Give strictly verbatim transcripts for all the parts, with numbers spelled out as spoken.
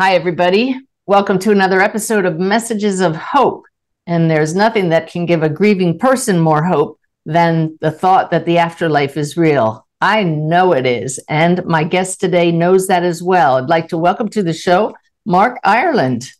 Hi, everybody. Welcome to another episode of Messages of Hope. And there's nothing that can give a grieving person more hope than the thought that the afterlife is real. I know it is. And my guest today knows that as well. I'd like to welcome to the show, Mark Ireland.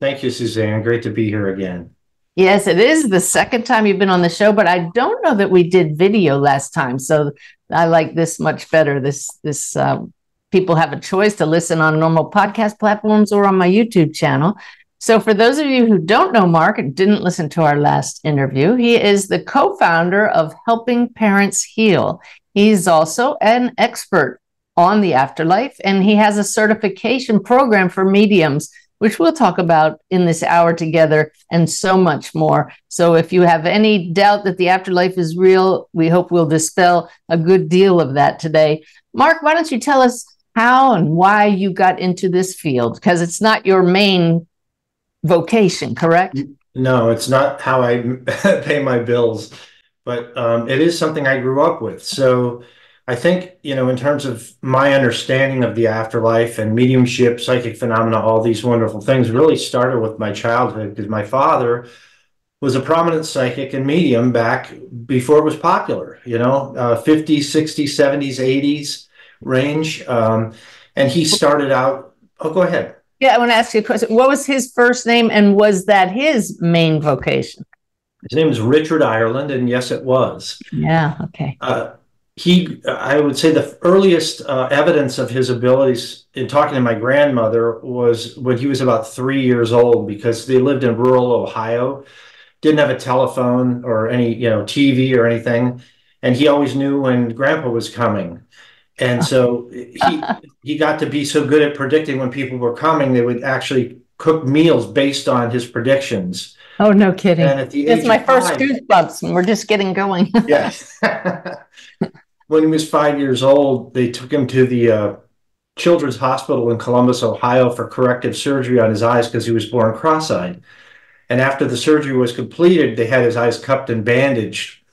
Thank you, Suzanne. Great to be here again. Yes, it is the second time you've been on the show, but I don't know that we did video last time. So I like this much better. This, this, um, people have a choice to listen on normal podcast platforms or on my YouTube channel. So for those of you who don't know Mark and didn't listen to our last interview, he is the co-founder of Helping Parents Heal. He's also an expert on the afterlife, and he has a certification program for mediums, which we'll talk about in this hour together and so much more. So if you have any doubt that the afterlife is real, we hope we'll dispel a good deal of that today. Mark, why don't you tell us how and why you got into this field? Because it's not your main vocation, correct? No, it's not how I pay my bills, but um, it is something I grew up with. So I think, you know, in terms of my understanding of the afterlife and mediumship, psychic phenomena, all these wonderful things really started with my childhood, because my father was a prominent psychic and medium back before it was popular, you know, uh, fifties, sixties, seventies, eighties range. Um, and he started out, oh, go ahead. Yeah, I want to ask you a question. What was his first name, and was that his main vocation? His name was Richard Ireland, and yes, it was. Yeah, okay. Uh, he, I would say the earliest uh, evidence of his abilities in talking to my grandmother was when he was about three years old, because they lived in rural Ohio, didn't have a telephone or any, you know, T V or anything, and he always knew when Grandpa was coming. And so he he got to be so good at predicting when people were coming, they would actually cook meals based on his predictions. Oh, no kidding. And at the age it's my of first five, goosebumps, and we're just getting going. Yes. When he was five years old, they took him to the uh, Children's Hospital in Columbus, Ohio for corrective surgery on his eyes, because he was born cross-eyed. And after the surgery was completed, they had his eyes cupped and bandaged.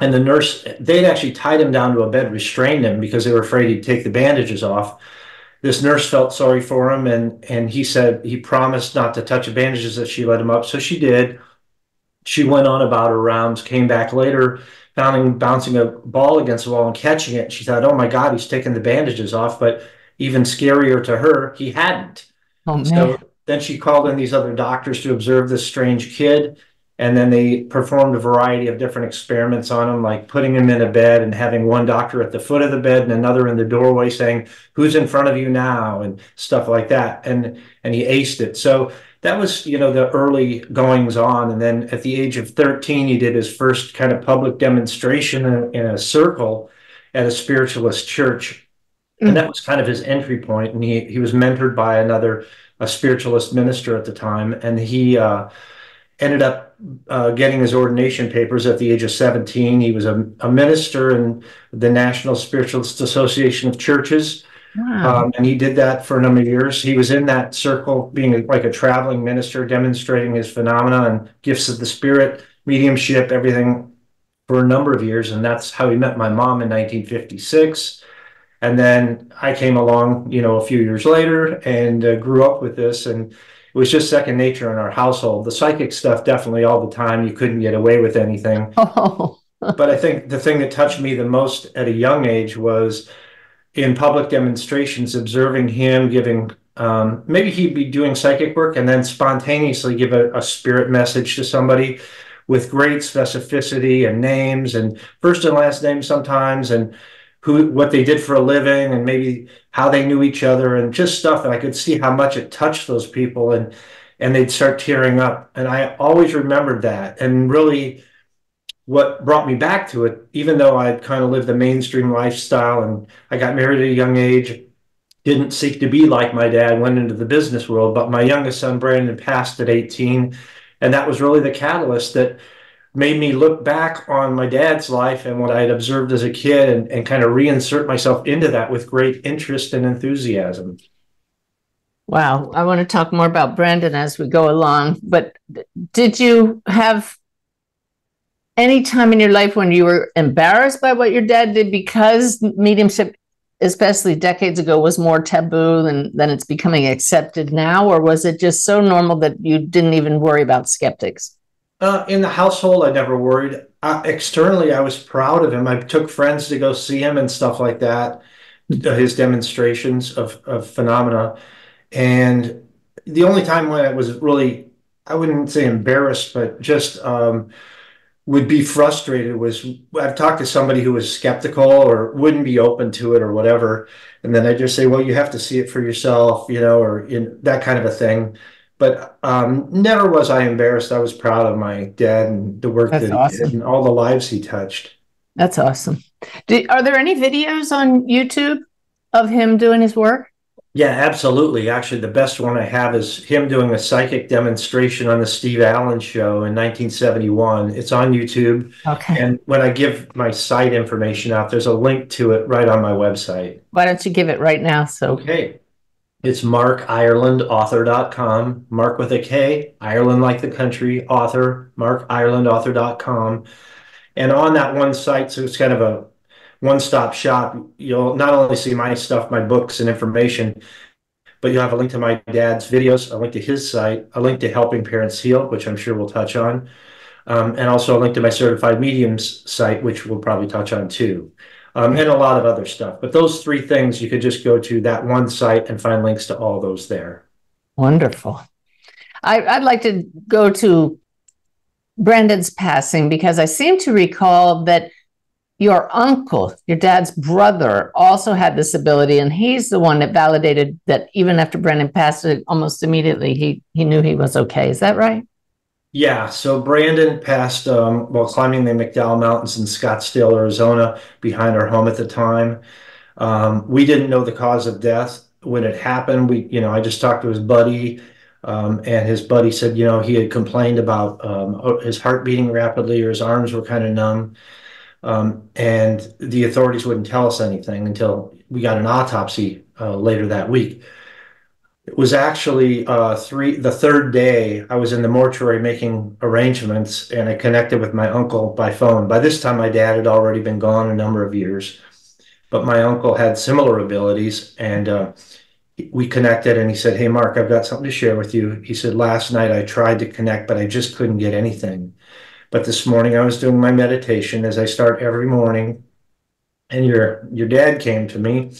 And the nurse, they'd actually tied him down to a bed, restrained him, because they were afraid he'd take the bandages off. This nurse felt sorry for him, and, and he said he promised not to touch the bandages if she let him up. So she did. She went on about her rounds, came back later, found him bouncing a ball against the wall and catching it. She thought, oh, my God, he's taken the bandages off. But even scarier to her, he hadn't. Oh, man. So then she called in these other doctors to observe this strange kid. And then they performed a variety of different experiments on him, like putting him in a bed and having one doctor at the foot of the bed and another in the doorway saying, who's in front of you now, and stuff like that. And and he aced it. So that was, you know, the early goings on. And then at the age of thirteen, he did his first kind of public demonstration in a, in a circle at a spiritualist church. Mm-hmm. And that was kind of his entry point. And he, he was mentored by another a spiritualist minister at the time. And he... Uh, ended up uh, getting his ordination papers at the age of seventeen. He was a, a minister in the National Spiritualist Association of Churches. Wow. Um, and he did that for a number of years. He was in that circle, being a, like a traveling minister, demonstrating his phenomena and gifts of the spirit, mediumship, everything for a number of years. And that's how he met my mom in nineteen fifty-six. And then I came along, you know, a few years later, and uh, grew up with this. And it was just second nature in our household. The psychic stuff, definitely all the time. You couldn't get away with anything. Oh. But I think the thing that touched me the most at a young age was in public demonstrations, observing him giving, um, maybe he'd be doing psychic work and then spontaneously give a, a spirit message to somebody with great specificity and names and first and last names sometimes, and who, what they did for a living, and maybe how they knew each other, and just stuff. And I could see how much it touched those people, and and they'd start tearing up. And I always remembered that. And really what brought me back to it, even though I'd kind of lived the mainstream lifestyle and I got married at a young age, didn't seek to be like my dad, went into the business world. But my youngest son, Brandon, passed at eighteen. And that was really the catalyst that made me look back on my dad's life and what I had observed as a kid, and, and kind of reinsert myself into that with great interest and enthusiasm. Wow. I want to talk more about Brandon as we go along, but did you have any time in your life when you were embarrassed by what your dad did because mediumship especially decades ago, was more taboo than, than it's becoming accepted now? Or was it just so normal that you didn't even worry about skeptics? Uh, in the household, I never worried. Uh, externally, I was proud of him. I took friends to go see him and stuff like that, his demonstrations of, of phenomena. And the only time when I was really, I wouldn't say embarrassed, but just um, would be frustrated was I've talked to somebody who was skeptical or wouldn't be open to it or whatever. And then I just say, well, you have to see it for yourself, you know, or in, that kind of a thing. But um, never was I embarrassed. I was proud of my dad and the work That's that awesome. He did and all the lives he touched. That's awesome. Do, are there any videos on YouTube of him doing his work? Yeah, absolutely. Actually, the best one I have is him doing a psychic demonstration on the Steve Allen show in nineteen seventy-one. It's on YouTube. Okay. And when I give my site information out, there's a link to it right on my website. Why don't you give it right now? So okay. It's mark ireland author dot com, Mark with a K, Ireland like the country, author, mark ireland author dot com. And on that one site, so it's kind of a one-stop shop, you'll not only see my stuff, my books and information, but you'll have a link to my dad's videos, a link to his site, a link to Helping Parents Heal, which I'm sure we'll touch on, um, and also a link to my Certified Mediums site, which we'll probably touch on too. Um, and a lot of other stuff. But those three things, you could just go to that one site and find links to all those there. Wonderful. I, I'd like to go to Brandon's passing, because I seem to recall that your uncle, your dad's brother, also had this ability, and he's the one that validated that even after Brandon passed it, almost immediately he, he knew he was okay. Is that right? Yeah, so Brandon passed um, while climbing the McDowell Mountains in Scottsdale, Arizona, behind our home at the time. Um, we didn't know the cause of death when it happened. We, you know, I just talked to his buddy, um, and his buddy said, you know, he had complained about um, his heart beating rapidly or his arms were kind of numb, um, and the authorities wouldn't tell us anything until we got an autopsy uh, later that week. It was actually uh, three, the third day I was in the mortuary making arrangements, and I connected with my uncle by phone. By this time, my dad had already been gone a number of years, but my uncle had similar abilities, and uh, we connected, and he said, hey, Mark, I've got something to share with you. He said, last night I tried to connect, but I just couldn't get anything. But this morning I was doing my meditation as I start every morning, and your, your dad came to me.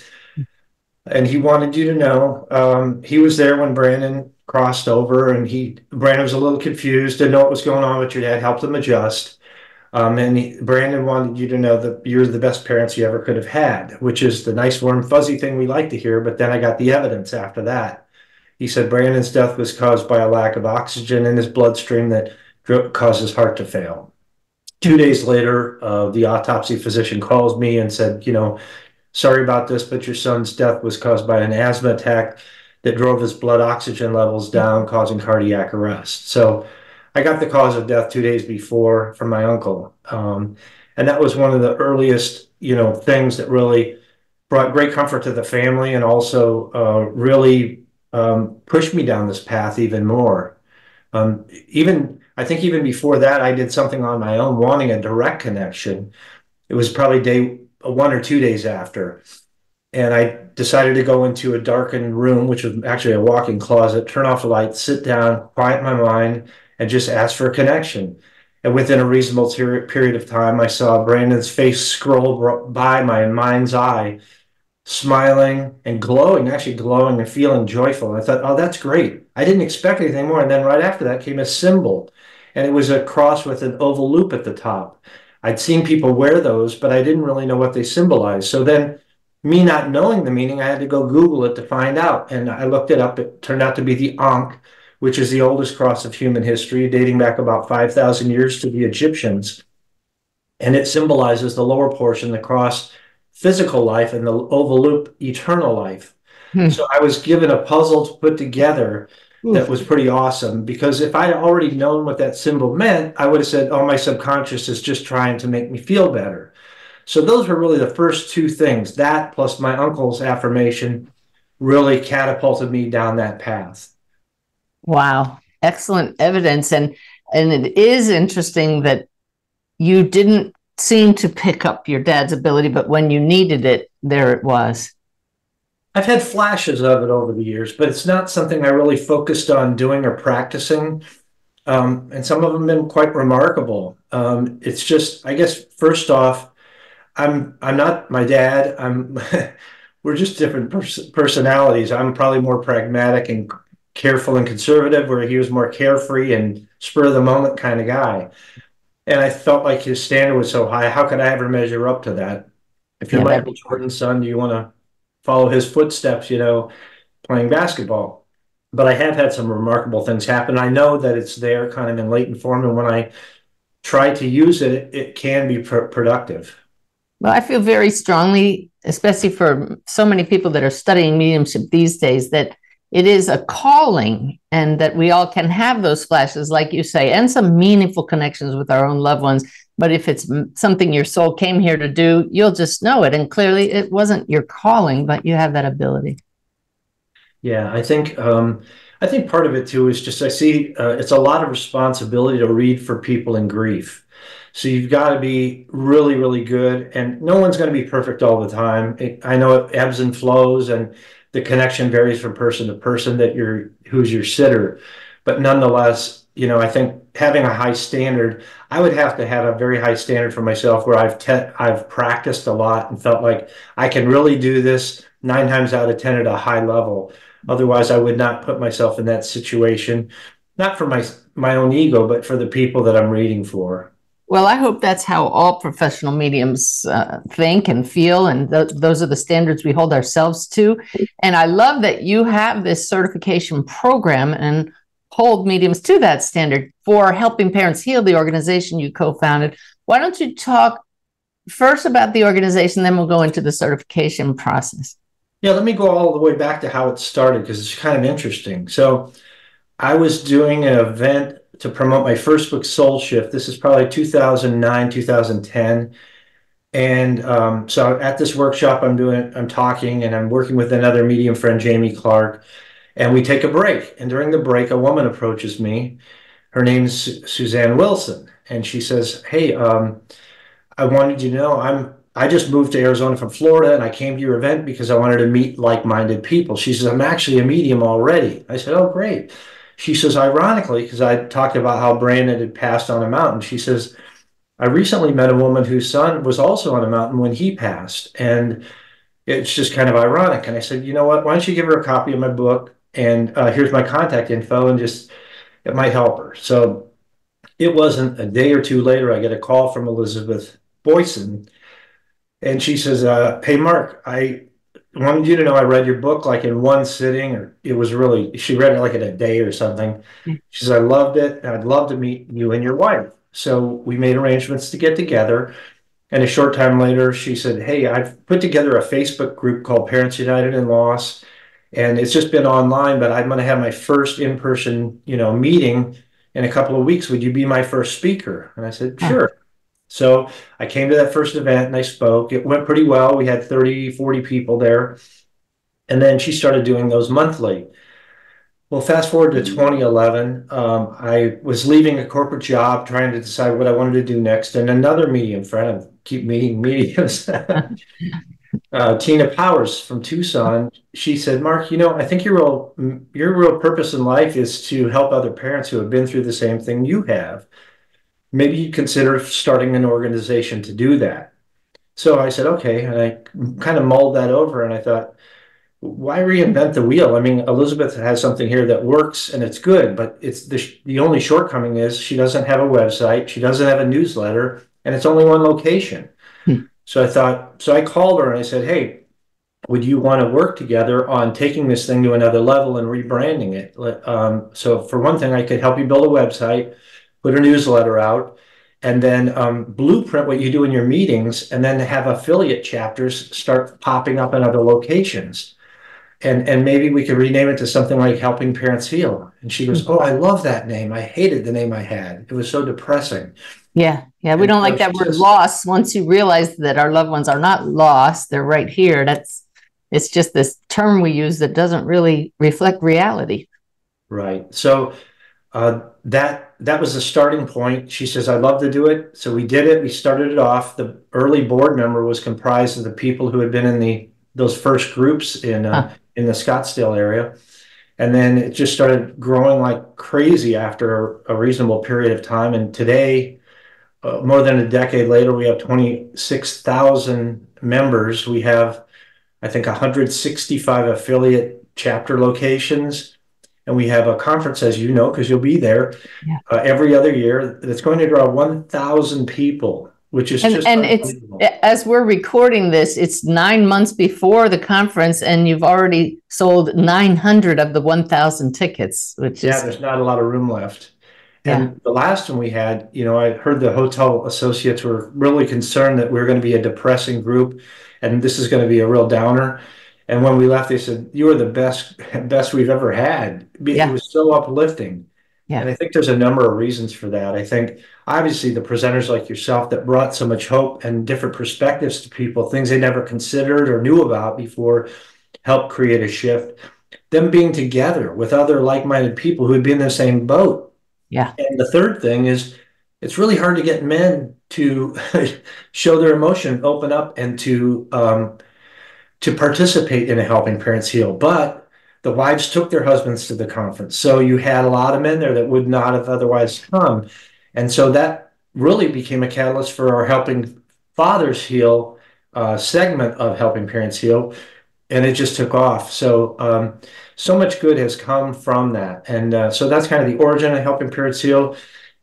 And he wanted you to know um, he was there when Brandon crossed over, and he Brandon was a little confused, didn't know what was going on, but your dad helped him adjust. Um, and he, Brandon wanted you to know that you're the best parents you ever could have had, which is the nice, warm, fuzzy thing we like to hear. But then I got the evidence after that. He said Brandon's death was caused by a lack of oxygen in his bloodstream that caused his heart to fail. Two days later, uh, the autopsy physician calls me and said, you know, sorry about this, but your son's death was caused by an asthma attack that drove his blood oxygen levels down, causing cardiac arrest. So I got the cause of death two days before from my uncle. Um, and that was one of the earliest, you know, things that really brought great comfort to the family, and also uh, really um, pushed me down this path even more. Um, even, I think even before that, I did something on my own, wanting a direct connection. It was probably day one or two days after. And I decided to go into a darkened room, which was actually a walk-in closet, turn off the light, sit down, quiet my mind, and just ask for a connection. And within a reasonable period of time, I saw Brandon's face scroll by my mind's eye, smiling and glowing, actually glowing and feeling joyful. And I thought, oh, that's great. I didn't expect anything more. And then right after that came a symbol, and it was a cross with an oval loop at the top. I'd seen people wear those, but I didn't really know what they symbolized. So then, me not knowing the meaning, I had to go Google it to find out. And I looked it up. It turned out to be the Ankh, which is the oldest cross of human history, dating back about five thousand years to the Egyptians. And it symbolizes the lower portion, the cross, physical life, and the oval loop, eternal life. Hmm. So I was given a puzzle to put together. That was pretty awesome, because if I had already known what that symbol meant, I would have said, oh, my subconscious is just trying to make me feel better. So those were really the first two things. That plus my uncle's affirmation really catapulted me down that path. Wow. Excellent evidence. And, and it is interesting that you didn't seem to pick up your dad's ability, but when you needed it, there it was. I've had flashes of it over the years, but it's not something I really focused on doing or practicing. Um, and some of them have been quite remarkable. Um, it's just, I guess, first off, I'm I'm not my dad. I'm we're just different pers personalities. I'm probably more pragmatic and careful and conservative, where he was more carefree and spur of the moment kind of guy. And I felt like his standard was so high. How could I ever measure up to that? If you're yeah, Michael Jordan's son, do you want to follow his footsteps, you know, playing basketball? But I have had some remarkable things happen. I know that it's there kind of in latent form. And when I try to use it, it can be pr productive. Well, I feel very strongly, especially for so many people that are studying mediumship these days, that it is a calling, and that we all can have those flashes, like you say, and some meaningful connections with our own loved ones. But if it's something your soul came here to do, you'll just know it. And clearly it wasn't your calling, but you have that ability. Yeah, I think um, I think part of it, too, is just I see uh, it's a lot of responsibility to read for people in grief. So you've got to be really, really good. And no one's going to be perfect all the time. It, I know it ebbs and flows, and the connection varies from person to person that you're, who's your sitter. But nonetheless, you know, I think having a high standard, I would have to have a very high standard for myself, where I've, I've practiced a lot and felt like I can really do this nine times out of ten at a high level. Otherwise, I would not put myself in that situation, not for my, my own ego, but for the people that I'm reading for. Well, I hope that's how all professional mediums uh, think and feel, and th those are the standards we hold ourselves to. And I love that you have this certification program and hold mediums to that standard for Helping Parents Heal, the organization you co-founded. Why don't you talk first about the organization, then we'll go into the certification process. Yeah, let me go all the way back to how it started, because it's kind of interesting. So I was doing an event to promote my first book, Soul Shift. This is probably two thousand nine, two thousand ten. And um, so at this workshop, I'm doing, I'm talking, and I'm working with another medium friend, Jamie Clark, and we take a break. And during the break, a woman approaches me. Her name's Suzanne Wilson. And she says, hey, um, I wanted you to know, I'm, I just moved to Arizona from Florida, and I came to your event because I wanted to meet like-minded people. She says, I'm actually a medium already. I said, oh, great. She says, ironically, because I talked about how Brandon had passed on a mountain, she says, I recently met a woman whose son was also on a mountain when he passed. And it's just kind of ironic. And I said, you know what, why don't you give her a copy of my book? And uh, here's my contact info, and just, it might help her. So it wasn't a day or two later, I get a call from Elizabeth Boyson. And she says, uh, hey, Mark, I... I wanted you to know I read your book like in one sitting, or it was really, she read it like in a day or something. She says, I loved it, and I'd love to meet you and your wife. So we made arrangements to get together. And a short time later, she said, hey, I've put together a Facebook group called Parents United in Loss, and it's just been online, but I'm going to have my first in-person, you know, meeting in a couple of weeks. Would you be my first speaker? And I said, sure. Oh. So I came to that first event and I spoke. It went pretty well. We had thirty, forty people there. And then she started doing those monthly. Well, fast forward to twenty eleven. Um, I was leaving a corporate job, trying to decide what I wanted to do next. And another medium friend, I keep meeting mediums, uh, Tina Powers from Tucson, she said, Mark, you know, I think your real, your real purpose in life is to help other parents who have been through the same thing you have. Maybe you consider starting an organization to do that. So I said, okay, and I kind of mulled that over, and I thought, why reinvent the wheel? I mean, Elizabeth has something here that works, and it's good, but it's the, the only shortcoming is she doesn't have a website, she doesn't have a newsletter, and it's only one location. Hmm. So I thought, so I called her and I said, hey, would you want to work together on taking this thing to another level and rebranding it? Um, so for one thing, I could help you build a website, put a newsletter out, and then um, blueprint what you do in your meetings, and then have affiliate chapters start popping up in other locations. And, and maybe we could rename it to something like Helping Parents Heal. And she goes, oh, I love that name. I hated the name I had. It was so depressing. Yeah, yeah. We and don't like that word loss. Once you realize that our loved ones are not lost, they're right here. That's, it's just this term we use that doesn't really reflect reality. Right. So uh, that that was the starting point. She says, I'd love to do it. So we did it. We started it off. The early board member was comprised of the people who had been in the those first groups in uh, huh. in the Scottsdale area. And then it just started growing like crazy after a reasonable period of time. And today, uh, more than a decade later, we have twenty-six thousand members. We have, I think, one hundred sixty-five affiliate chapter locations. And we have a conference, as you know, because you'll be there, yeah. uh, every other year that's going to draw one thousand people, which is and, just and it's as we're recording this, it's nine months before the conference, and you've already sold nine hundred of the one thousand tickets, which yeah, is... Yeah, there's not a lot of room left. And yeah. the last one we had, you know, I heard the hotel associates were really concerned that we were going to be a depressing group, and this is going to be a real downer. And when we left, they said, you were the best best we've ever had. It yeah. was so uplifting. Yeah. And I think there's a number of reasons for that. I think, obviously, the presenters like yourself that brought so much hope and different perspectives to people, things they never considered or knew about before, helped create a shift. Them being together with other like-minded people who would be in the same boat. Yeah. And the third thing is, it's really hard to get men to show their emotion, open up, and to... Um, to participate in a Helping Parents Heal. But the wives took their husbands to the conference. So you had a lot of men there that would not have otherwise come. And so that really became a catalyst for our Helping Fathers Heal uh, segment of Helping Parents Heal. And it just took off. So, um, so much good has come from that. And uh, so that's kind of the origin of Helping Parents Heal.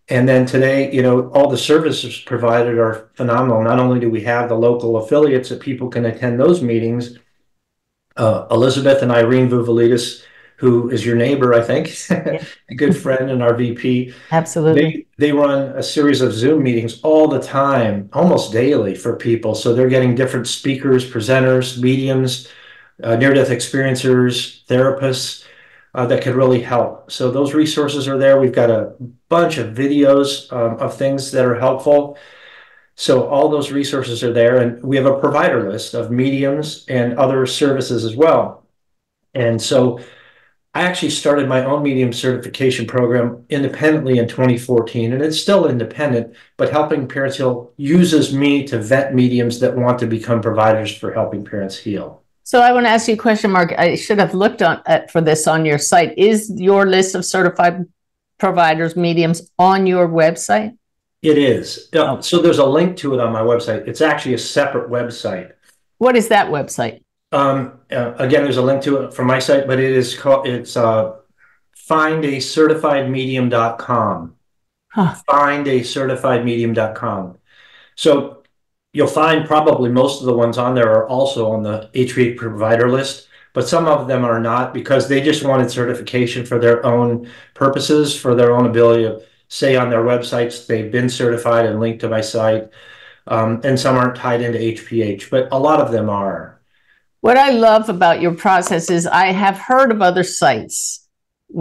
And then today, you know, all the services provided are phenomenal. Not only do we have the local affiliates that people can attend those meetings, uh, Elizabeth and Irene Vuvalidis, who is your neighbor, I think, yeah. a good friend and our V P. Absolutely. They, they run a series of Zoom meetings all the time, almost daily for people. So they're getting different speakers, presenters, mediums, uh, near-death experiencers, therapists, Uh, that could really help. So those resources are there. We've got a bunch of videos um, of things that are helpful. So all those resources are there. And we have a provider list of mediums and other services as well. And so I actually started my own medium certification program independently in twenty fourteen, and it's still independent, but Helping Parents Heal uses me to vet mediums that want to become providers for Helping Parents Heal. So I want to ask you a question, Mark. I should have looked on, at, for this on your site. Is your list of certified providers, mediums, on your website? It is. Oh. So there's a link to it on my website. It's actually a separate website. What is that website? Um, uh, again, there's a link to it from my site, but it is called, it's uh, find a certified medium dot com. Huh. find a certified medium dot com. So you'll find probably most of the ones on there are also on the H P A provider list, but some of them are not because they just wanted certification for their own purposes, for their own ability to say on their websites they've been certified and linked to my site, um, and some aren't tied into H P H, but a lot of them are. What I love about your process is I have heard of other sites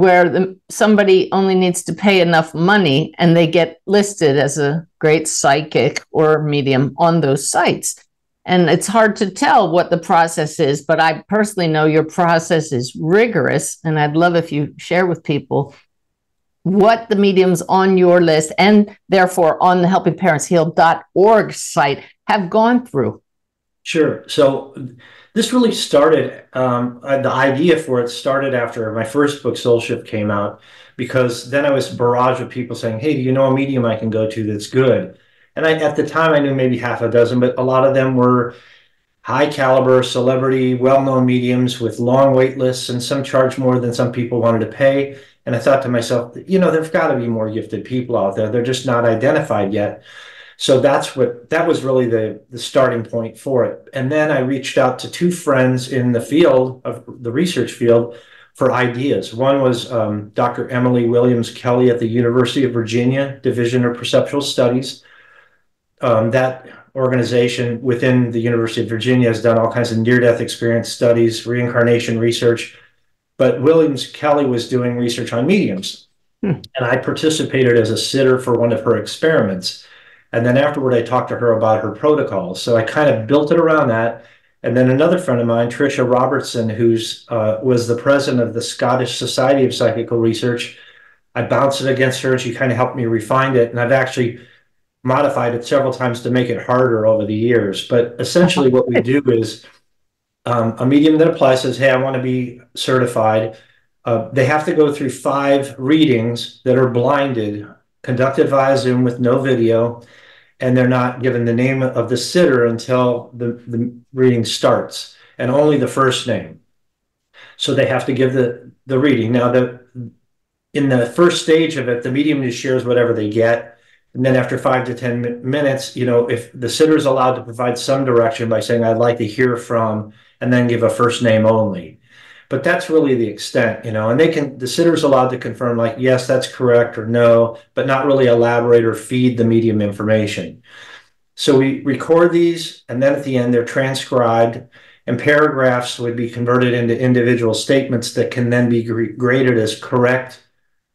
where the, somebody only needs to pay enough money and they get listed as a great psychic or medium on those sites. And it's hard to tell what the process is, but I personally know your process is rigorous, and I'd love if you share with people what the mediums on your list and therefore on the helping parents heal dot org site have gone through. Sure. So this really started, um, the idea for it started after my first book, Soul Shift, came out, because then I was barraged with people saying, hey, do you know a medium I can go to that's good? And I, at the time, I knew maybe half a dozen, but a lot of them were high caliber, celebrity, well-known mediums with long wait lists, and some charged more than some people wanted to pay. And I thought to myself, you know, there's got to be more gifted people out there. They're just not identified yet. So that's what, that was really the, the starting point for it. And then I reached out to two friends in the field of the research field for ideas. One was um, Doctor Emily Williams Kelly at the University of Virginia Division of Perceptual Studies. Um, that organization within the University of Virginia has done all kinds of near-death experience studies, reincarnation research. But Williams Kelly was doing research on mediums. Hmm. And I participated as a sitter for one of her experiments. And then afterward, I talked to her about her protocols. So I kind of built it around that. And then another friend of mine, Tricia Robertson, who's uh, was the president of the Scottish Society of Psychical Research, I bounced it against her and she kind of helped me refine it. And I've actually modified it several times to make it harder over the years. But essentially what we do is um, a medium that applies says, hey, I want to be certified. Uh, they have to go through five readings that are blinded, conducted via Zoom with no video, and they're not given the name of the sitter until the, the reading starts, and only the first name. So they have to give the, the reading. Now, the, in the first stage of it, the medium just shares whatever they get. And then after five to ten minutes, you know, if the sitter is allowed to provide some direction by saying, I'd like to hear from, and then give a first name only. But that's really the extent, you know, and they can, the sitter's allowed to confirm like, yes, that's correct or no, but not really elaborate or feed the medium information. So we record these, and then at the end, they're transcribed, and paragraphs would be converted into individual statements that can then be graded as correct,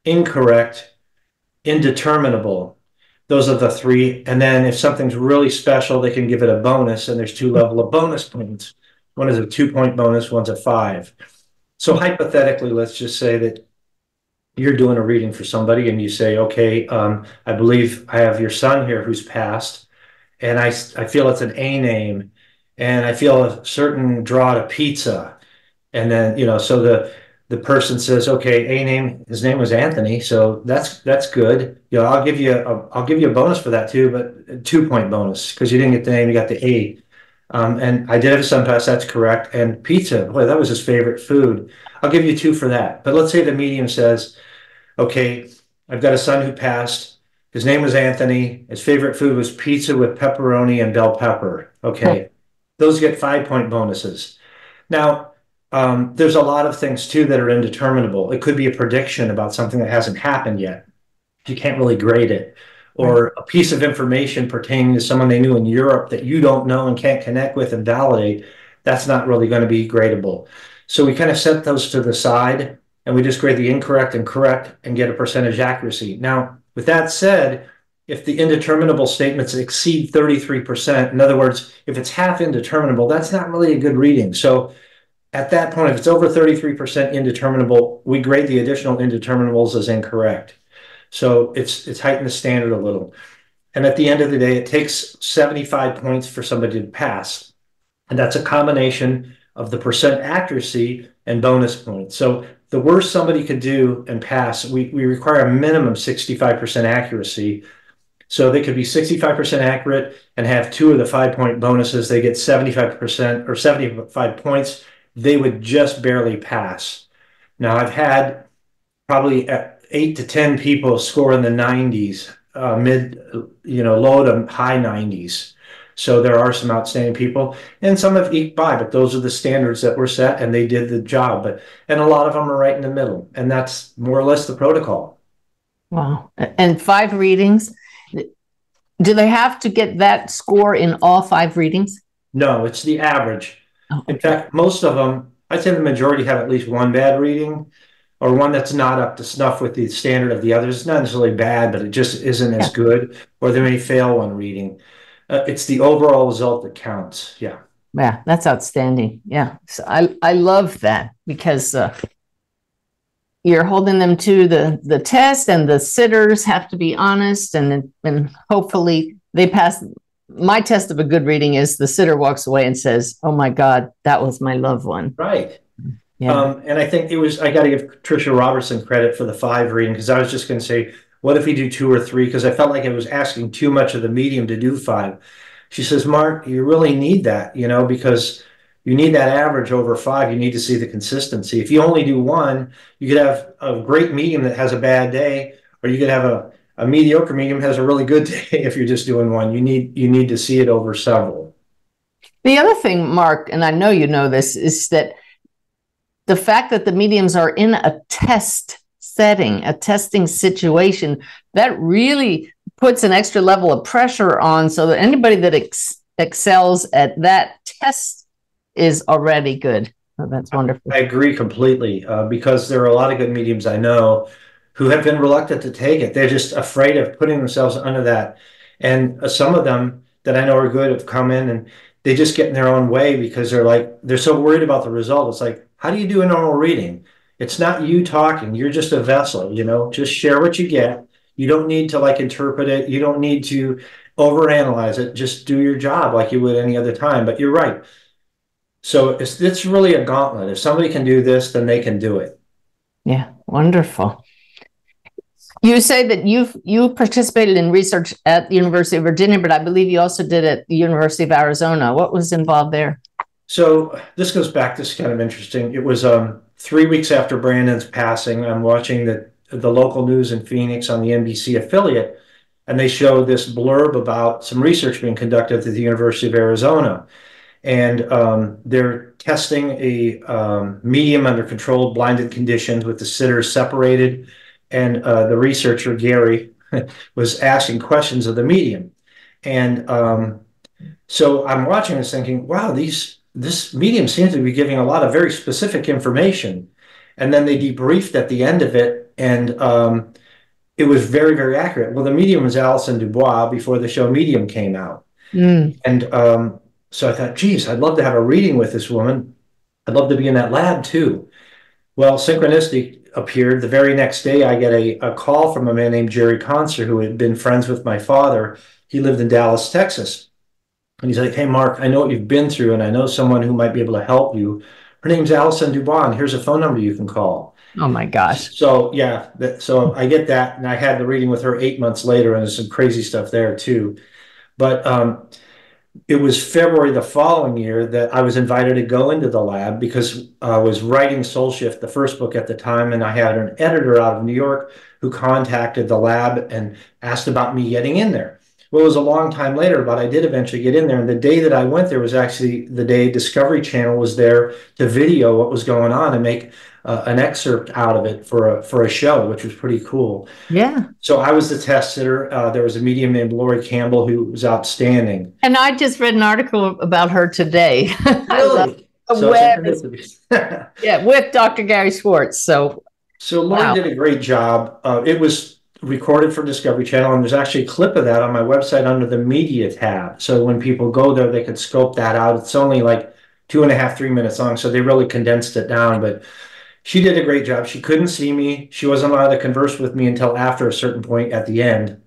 incorrect, indeterminable. Those are the three. And then if something's really special, they can give it a bonus, and there's two level of bonus points. One is a two-point bonus, one's a five. So hypothetically, let's just say that you're doing a reading for somebody and you say, okay, um, I believe I have your son here who's passed, and I, I feel it's an A name, and I feel a certain draw to pizza. And then, you know, so the, the person says, okay, A name, his name was Anthony, so that's that's good. You know, I'll give you a, I'll give you a bonus for that too, but a two-point bonus because you didn't get the name, you got the A. Um, and I did have a son pass, that's correct. And pizza, boy, that was his favorite food. I'll give you two for that. But let's say the medium says, okay, I've got a son who passed. His name was Anthony. His favorite food was pizza with pepperoni and bell pepper. Okay, those get five-point bonuses. Now, um, there's a lot of things, too, that are indeterminable. It could be a prediction about something that hasn't happened yet. You can't really grade it. Or a piece of information pertaining to someone they knew in Europe that you don't know and can't connect with and validate, that's not really going to be gradable. So we kind of set those to the side, and we just grade the incorrect and correct and get a percentage accuracy. Now, with that said, if the indeterminable statements exceed thirty-three percent, in other words, if it's half indeterminable, that's not really a good reading. So at that point, if it's over thirty-three percent indeterminable, we grade the additional indeterminables as incorrect. So it's it's heightened the standard a little. And at the end of the day, it takes seventy-five points for somebody to pass. And that's a combination of the percent accuracy and bonus points. So the worst somebody could do and pass, we, we require a minimum sixty-five percent accuracy. So they could be sixty-five percent accurate and have two of the five-point bonuses. They get seventy-five percent or seventy-five points. They would just barely pass. Now, I've had probably at eight to ten people score in the nineties, uh, mid, you know, low to high nineties. So there are some outstanding people, and some have eked by, but those are the standards that were set, and they did the job. But and a lot of them are right in the middle, and that's more or less the protocol. Wow. And five readings. Do they have to get that score in all five readings? No, it's the average. Oh, okay. In fact, most of them, I'd say the majority have at least one bad reading, or one that's not up to snuff with the standard of the others. It's not necessarily bad, but it just isn't yeah. as good, or they may fail one reading. Uh, it's the overall result that counts. Yeah. Yeah, that's outstanding. Yeah. So I, I love that, because uh, you're holding them to the, the test, and the sitters have to be honest, and, and hopefully they pass. My test of a good reading is the sitter walks away and says, oh my God, that was my loved one. Right. Yeah. Um, and I think it was, I got to give Tricia Robertson credit for the five reading, because I was just going to say, what if we do two or three? Because I felt like I was asking too much of the medium to do five. She says, Mark, you really need that, you know, because you need that average over five. You need to see the consistency. If you only do one, you could have a great medium that has a bad day, or you could have a, a mediocre medium has a really good day if you're just doing one. You need, you need to see it over several. The other thing, Mark, and I know you know this, is that the fact that the mediums are in a test setting, a testing situation, that really puts an extra level of pressure on, so that anybody that ex excels at that test is already good. So that's wonderful. I agree completely, uh, because there are a lot of good mediums I know who have been reluctant to take it. They're just afraid of putting themselves under that. And uh, some of them that I know are good have come in and they just get in their own way, because they're like, they're so worried about the result. It's like, how do you do a normal reading? It's not you talking. You're just a vessel, you know, just share what you get. You don't need to like interpret it. You don't need to overanalyze it. Just do your job like you would any other time. But you're right. So it's, it's really a gauntlet. If somebody can do this, then they can do it. Yeah. Wonderful. You say that you've, you participated in research at the University of Virginia, but I believe you also did at the University of Arizona. What was involved there? So this goes back, this is kind of interesting. It was um, three weeks after Brandon's passing. I'm watching the, the local news in Phoenix on the N B C affiliate, and they showed this blurb about some research being conducted at the University of Arizona. And um, they're testing a um, medium under controlled blinded conditions with the sitters separated. And uh, the researcher, Gary, was asking questions of the medium. And um, so I'm watching this thinking, wow, these this medium seems to be giving a lot of very specific information. And then they debriefed at the end of it, and um, it was very, very accurate. Well, the medium was Alison Dubois before the show Medium came out. Mm. And um, so I thought, geez, I'd love to have a reading with this woman. I'd love to be in that lab, too. Well, synchronicity appeared. The very next day, I get a, a call from a man named Jerry Conser, who had been friends with my father. He lived in Dallas, Texas. And he's like, hey, Mark, I know what you've been through, and I know someone who might be able to help you. Her name's Alison Dubois, and here's a phone number you can call. Oh, my gosh. So, yeah, that, so I get that, and I had the reading with her eight months later, and there's some crazy stuff there, too. But um, it was February the following year that I was invited to go into the lab because I was writing Soul Shift, the first book at the time, and I had an editor out of New York who contacted the lab and asked about me getting in there. Well, it was a long time later, but I did eventually get in there, and the day that I went there was actually the day Discovery Channel was there to video what was going on and make uh, an excerpt out of it for a, for a show, which was pretty cool. Yeah. So I was the test sitter. Uh, there was a medium named Lori Campbell who was outstanding. And I just read an article about her today. Really? So web is, yeah, with Doctor Gary Schwartz. So, so Lori wow. did a great job. Uh, it was recorded for Discovery Channel, and there's actually a clip of that on my website under the media tab. So when people go there, they could scope that out. It's only like two and a half, three minutes long, so they really condensed it down. But she did a great job. She couldn't see me. She wasn't allowed to converse with me until after a certain point at the end.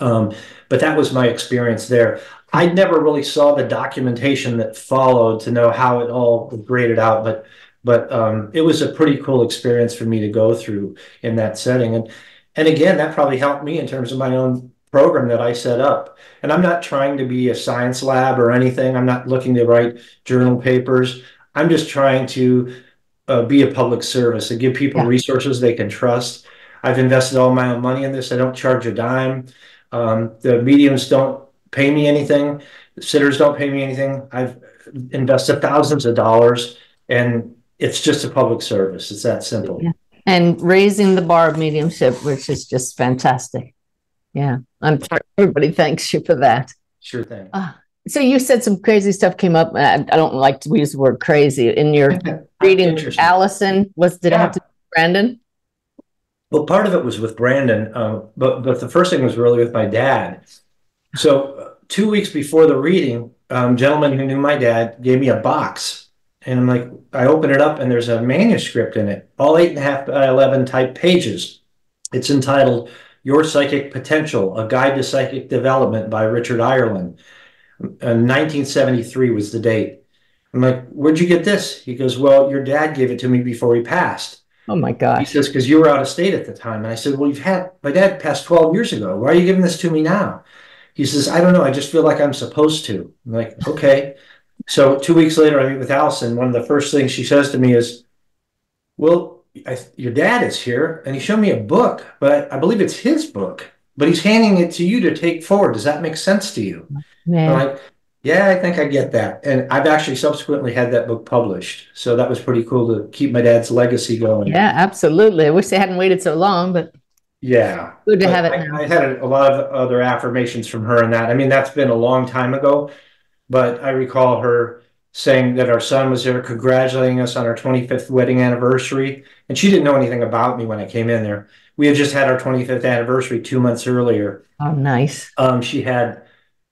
Um, but that was my experience there. I never really saw the documentation that followed to know how it all was graded out, but but um, it was a pretty cool experience for me to go through in that setting. And And again, that probably helped me in terms of my own program that I set up. And I'm not trying to be a science lab or anything. I'm not looking to write journal papers. I'm just trying to uh, be a public service and give people yeah. resources they can trust. I've invested all my own money in this. I don't charge a dime. Um, the mediums don't pay me anything. The sitters don't pay me anything. I've invested thousands of dollars, and it's just a public service. It's that simple. Yeah. And raising the bar of mediumship, which is just fantastic. Yeah, I'm sure everybody thanks you for that. Sure thing. Uh, so you said some crazy stuff came up. I, I don't like to use the word crazy. In your reading, Allison, was, did yeah. it have to do with Brandon? Well, part of it was with Brandon, um, but, but the first thing was really with my dad. So uh, two weeks before the reading, um, a gentleman who knew my dad gave me a box. And I'm like, I open it up, and there's a manuscript in it, all eight and a half by eleven type pages. It's entitled Your Psychic Potential, A Guide to Psychic Development by Richard Ireland. Uh, nineteen seventy-three was the date. I'm like, where'd you get this? He goes, well, your dad gave it to me before he passed. Oh, my gosh. He says, because you were out of state at the time. And I said, well, you've had, my dad passed twelve years ago. Why are you giving this to me now? He says, I don't know. I just feel like I'm supposed to. I'm like, okay. So two weeks later, I meet with Alison. One of the first things she says to me is, well, I, your dad is here, and he showed me a book, but I, I believe it's his book, but he's handing it to you to take forward. Does that make sense to you? Yeah. I'm like, yeah, I think I get that. And I've actually subsequently had that book published. So that was pretty cool to keep my dad's legacy going. Yeah, absolutely. I wish they hadn't waited so long, but yeah, good to have it. I, I had a lot of other affirmations from her and that. I mean, that's been a long time ago. But I recall her saying that our son was there congratulating us on our twenty-fifth wedding anniversary. And she didn't know anything about me when I came in there. We had just had our twenty-fifth anniversary two months earlier. Oh, nice. Um, she had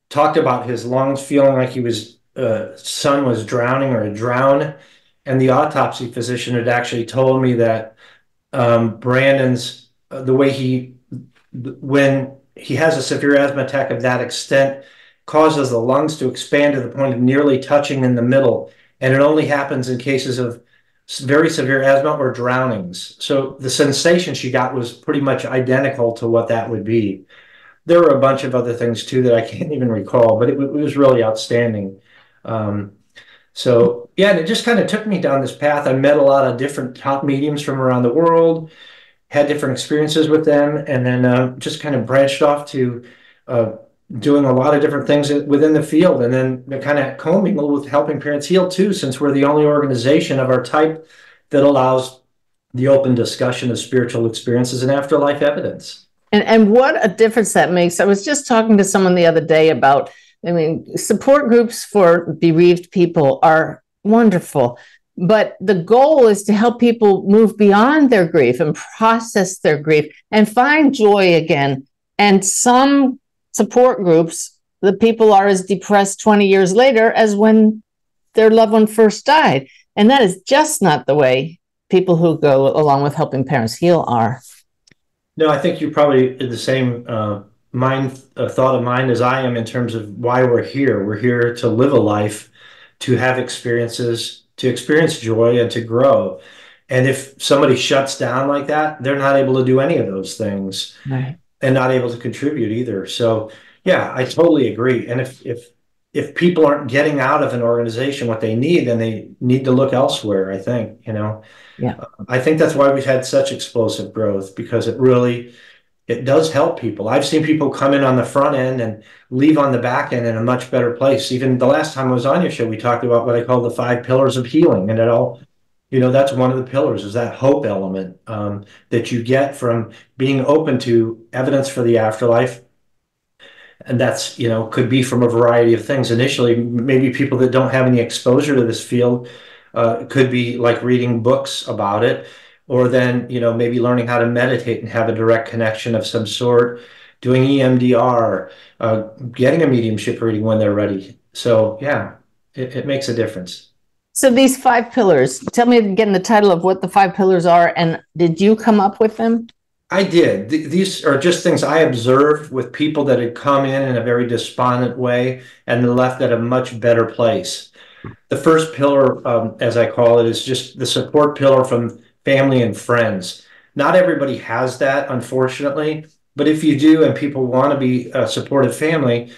talked about his lungs feeling like he was, uh, son was drowning or a drown. and the autopsy physician had actually told me that um, Brandon's, uh, the way he, when he has a severe asthma attack of that extent, causes the lungs to expand to the point of nearly touching in the middle. And it only happens in cases of very severe asthma or drownings. So the sensation she got was pretty much identical to what that would be. There were a bunch of other things too that I can't even recall, but it, it was really outstanding. Um, so yeah, and it just kind of took me down this path. I met a lot of different top mediums from around the world, had different experiences with them, and then uh, just kind of branched off to uh, doing a lot of different things within the field, and then kind of commingle with Helping Parents Heal too, since we're the only organization of our type that allows the open discussion of spiritual experiences and afterlife evidence. And, and what a difference that makes. I was just talking to someone the other day about, I mean, support groups for bereaved people are wonderful, but the goal is to help people move beyond their grief and process their grief and find joy again. And some support groups, the people are as depressed twenty years later as when their loved one first died. And that is just not the way people who go along with Helping Parents Heal are. No, I think you're probably in the same uh, mind, uh, thought of mine as I am in terms of why we're here. We're here to live a life, to have experiences, to experience joy, and to grow. And if somebody shuts down like that, they're not able to do any of those things, right, and not able to contribute either. So, yeah, I totally agree. And if if if people aren't getting out of an organization what they need, then they need to look elsewhere, I think, you know. Yeah. I think that's why we've had such explosive growth, because it really, it does help people. I've seen people come in on the front end and leave on the back end in a much better place. Even the last time I was on your show, we talked about what I call the five pillars of healing. And it all, you know, that's one of the pillars, is that hope element um, that you get from being open to evidence for the afterlife. And that's, you know, could be from a variety of things. Initially, maybe people that don't have any exposure to this field uh, could be like reading books about it, or then, you know, maybe learning how to meditate and have a direct connection of some sort, doing E M D R, uh, getting a mediumship reading when they're ready. So, yeah, it, it makes a difference. So these five pillars, tell me again the title of what the five pillars are, and did you come up with them? I did. Th these are just things I observed with people that had come in in a very despondent way and left at a much better place. The first pillar, um, as I call it, is just the support pillar from family and friends. Not everybody has that, unfortunately, but if you do and people want to be a supportive family,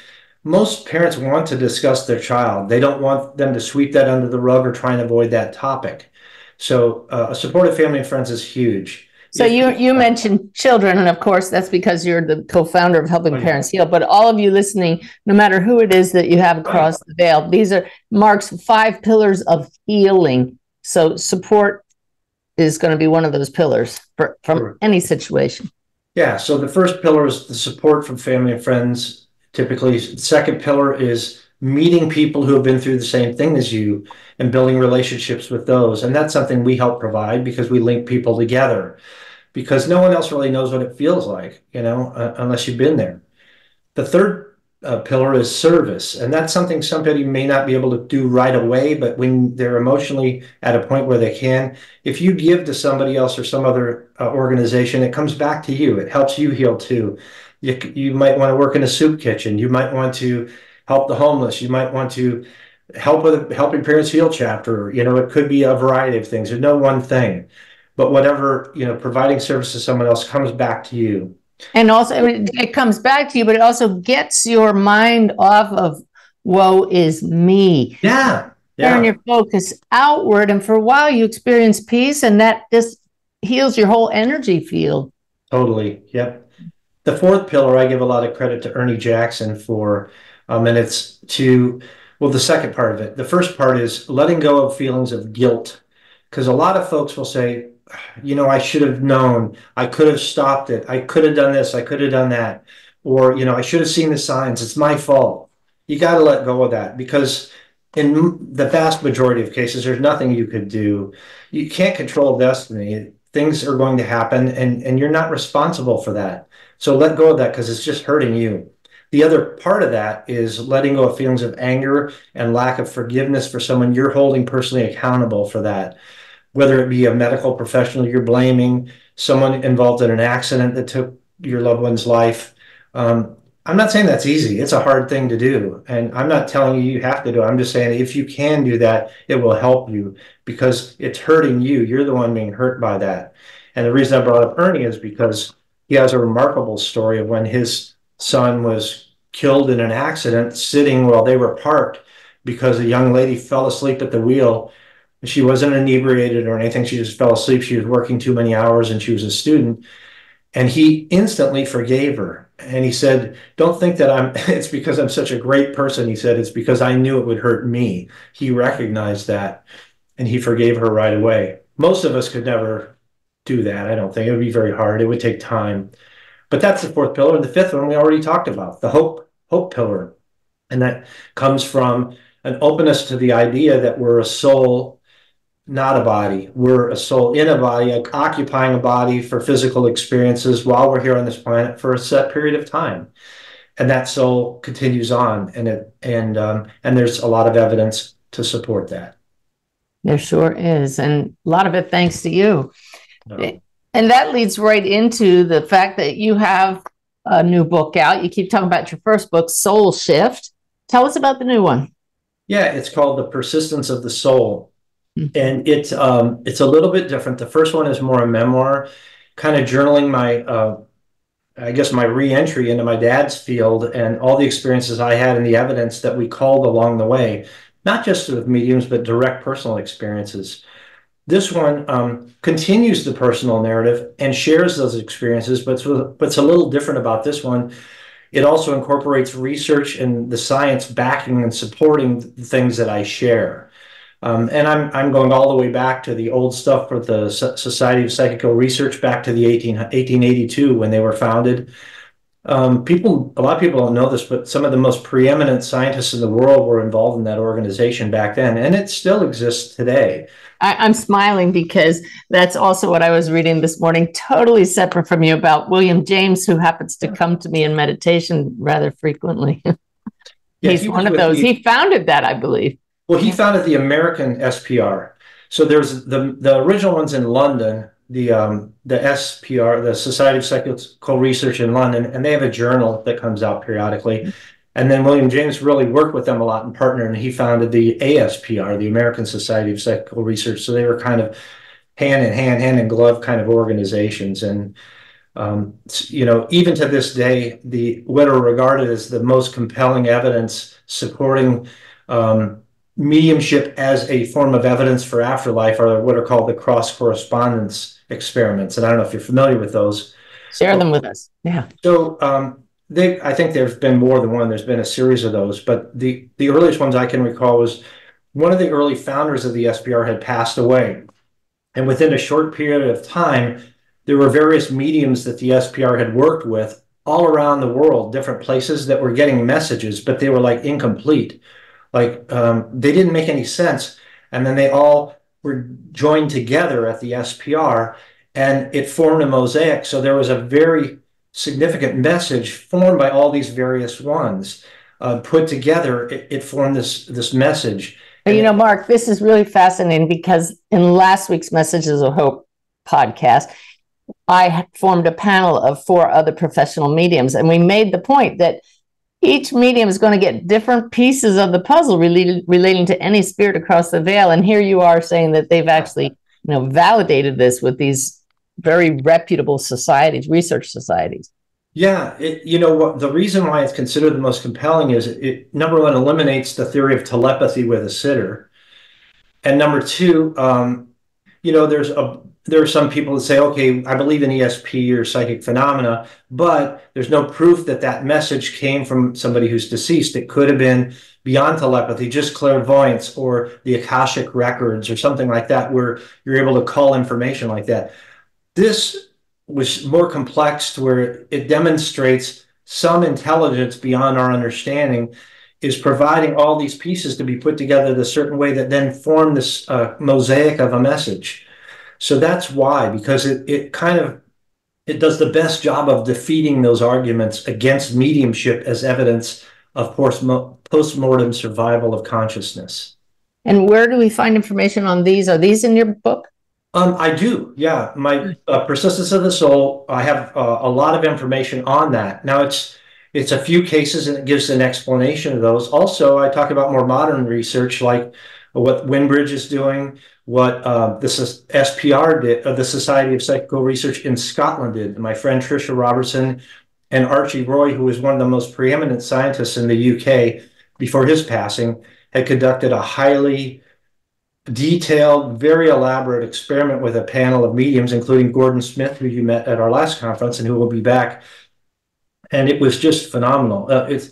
most parents want to discuss their child. They don't want them to sweep that under the rug or try and avoid that topic. So uh, a supportive family and friends is huge. So you, you mentioned children, and of course, that's because you're the co-founder of Helping Parents Heal, but all of you listening, no matter who it is that you have across the veil, these are Mark's five pillars of healing. So support is going to be one of those pillars for, from any situation. Yeah, so the first pillar is the support from family and friends, typically. The second pillar is meeting people who have been through the same thing as you and building relationships with those. And that's something we help provide, because we link people together, because no one else really knows what it feels like, you know, uh, unless you've been there. The third uh, pillar is service. And that's something somebody may not be able to do right away, but when they're emotionally at a point where they can, if you give to somebody else or some other uh, organization, it comes back to you. It helps you heal too. You, you might want to work in a soup kitchen. You might want to help the homeless. You might want to help with a Helping Parents Heal chapter. You know, it could be a variety of things. There's no one thing, but whatever, you know, providing service to someone else comes back to you. And also, I mean, it comes back to you, but it also gets your mind off of woe is me. Yeah. Yeah. Turn your focus outward. And for a while you experience peace, and that just heals your whole energy field. Totally. Yep. The fourth pillar, I give a lot of credit to Ernie Jackson for, Um, and it's to, well, the second part of it. The first part is letting go of feelings of guilt, because a lot of folks will say, you know, I should have known, I could have stopped it, I could have done this, I could have done that, or, you know, I should have seen the signs, it's my fault. You got to let go of that, because in the vast majority of cases, there's nothing you could do. You can't control destiny. Things are going to happen, and, and you're not responsible for that. So let go of that, because it's just hurting you. The other part of that is letting go of feelings of anger and lack of forgiveness for someone you're holding personally accountable for that, whether it be a medical professional you're blaming, someone involved in an accident that took your loved one's life. Um, I'm not saying that's easy. It's a hard thing to do. And I'm not telling you you have to do it. I'm just saying if you can do that, it will help you because it's hurting you. You're the one being hurt by that. And the reason I brought up Ernie is because he has a remarkable story of when his son was killed in an accident sitting while they were parked because a young lady fell asleep at the wheel. She wasn't inebriated or anything. She just fell asleep. She was working too many hours and she was a student. And he instantly forgave her. And he said, don't think that I'm, it's because I'm such a great person. He said, it's because I knew it would hurt me. He recognized that and he forgave her right away. Most of us could never do that. I don't think it would be very hard. It would take time, but that's the fourth pillar. And the fifth one we already talked about, the hope, hope pillar. And that comes from an openness to the idea that we're a soul, not a body. We're a soul in a body, occupying a body for physical experiences while we're here on this planet for a set period of time. And that soul continues on. And it, and um, and there's a lot of evidence to support that. There sure is. And a lot of it thanks to you. No. And that leads right into the fact that you have a new book out. You keep talking about your first book, Soul Shift. Tell us about the new one. Yeah, it's called The Persistence of the Soul. And it's um, it's a little bit different. The first one is more a memoir, kind of journaling my, uh, I guess, my re-entry into my dad's field and all the experiences I had and the evidence that we culled along the way, not just with mediums, but direct personal experiences. This one um, continues the personal narrative and shares those experiences, but it's, but it's a little different about this one. It also incorporates research and the science backing and supporting the things that I share. Um, and I'm, I'm going all the way back to the old stuff for the S- Society of Psychical Research, back to the eighteen eighty-two when they were founded. Um, people, a lot of people don't know this, but some of the most preeminent scientists in the world were involved in that organization back then, and it still exists today. I, I'm smiling because that's also what I was reading this morning, totally separate from you, about William James, who happens to come to me in meditation rather frequently. He's yeah, he one of those. He-, he founded that, I believe. Well, he founded the American S P R. So there's the the original ones in London, the um, the S P R, the Society of Psychical Research in London, and they have a journal that comes out periodically. And then William James really worked with them a lot and partnered, and he founded the A S P R, the American Society of Psychical Research. So they were kind of hand in hand, hand in glove kind of organizations. And um, you know, even to this day, the what are regarded as the most compelling evidence supporting Um, mediumship as a form of evidence for afterlife are what are called the cross correspondence experiments, and I don't know if you're familiar with those. Share them with us. Yeah. So um, they, I think there's been more than one. There's been a series of those, but the the earliest ones I can recall was one of the early founders of the S P R had passed away, and within a short period of time, there were various mediums that the S P R had worked with all around the world, different places that were getting messages, but they were like incomplete. Like um, they didn't make any sense. And then they all were joined together at the S P R and it formed a mosaic. So there was a very significant message formed by all these various ones. Uh, put together, it, it formed this, this message. And you know, Mark, this is really fascinating because in last week's Messages of Hope podcast, I formed a panel of four other professional mediums. And we made the point that each medium is going to get different pieces of the puzzle related, relating to any spirit across the veil. And here you are saying that they've actually, you know, validated this with these very reputable societies, research societies. Yeah. It, you know, what, the reason why it's considered the most compelling is it, number one, eliminates the theory of telepathy with a sitter. And number two, um, you know, there's a, there are some people that say, okay, I believe in E S P or psychic phenomena, but there's no proof that that message came from somebody who's deceased. It could have been beyond telepathy, just clairvoyance or the Akashic records or something like that, where you're able to call information like that. This was more complex to where it demonstrates some intelligence beyond our understanding is providing all these pieces to be put together in a certain way that then form this uh, mosaic of a message. So that's why, because it, it kind of it does the best job of defeating those arguments against mediumship as evidence of postmortem survival of consciousness. And where do we find information on these? Are these in your book? Um, I do, yeah. My uh, Persistence of the Soul, I have uh, a lot of information on that. Now, it's it's a few cases, and it gives an explanation of those. Also, I talk about more modern research, like what Winbridge is doing, what uh, the S P R did, uh, the Society of Psychical Research in Scotland did. My friend Tricia Robertson and Archie Roy, who was one of the most preeminent scientists in the U K before his passing, had conducted a highly detailed, very elaborate experiment with a panel of mediums, including Gordon Smith, who you met at our last conference and who will be back. And it was just phenomenal. Uh, it's,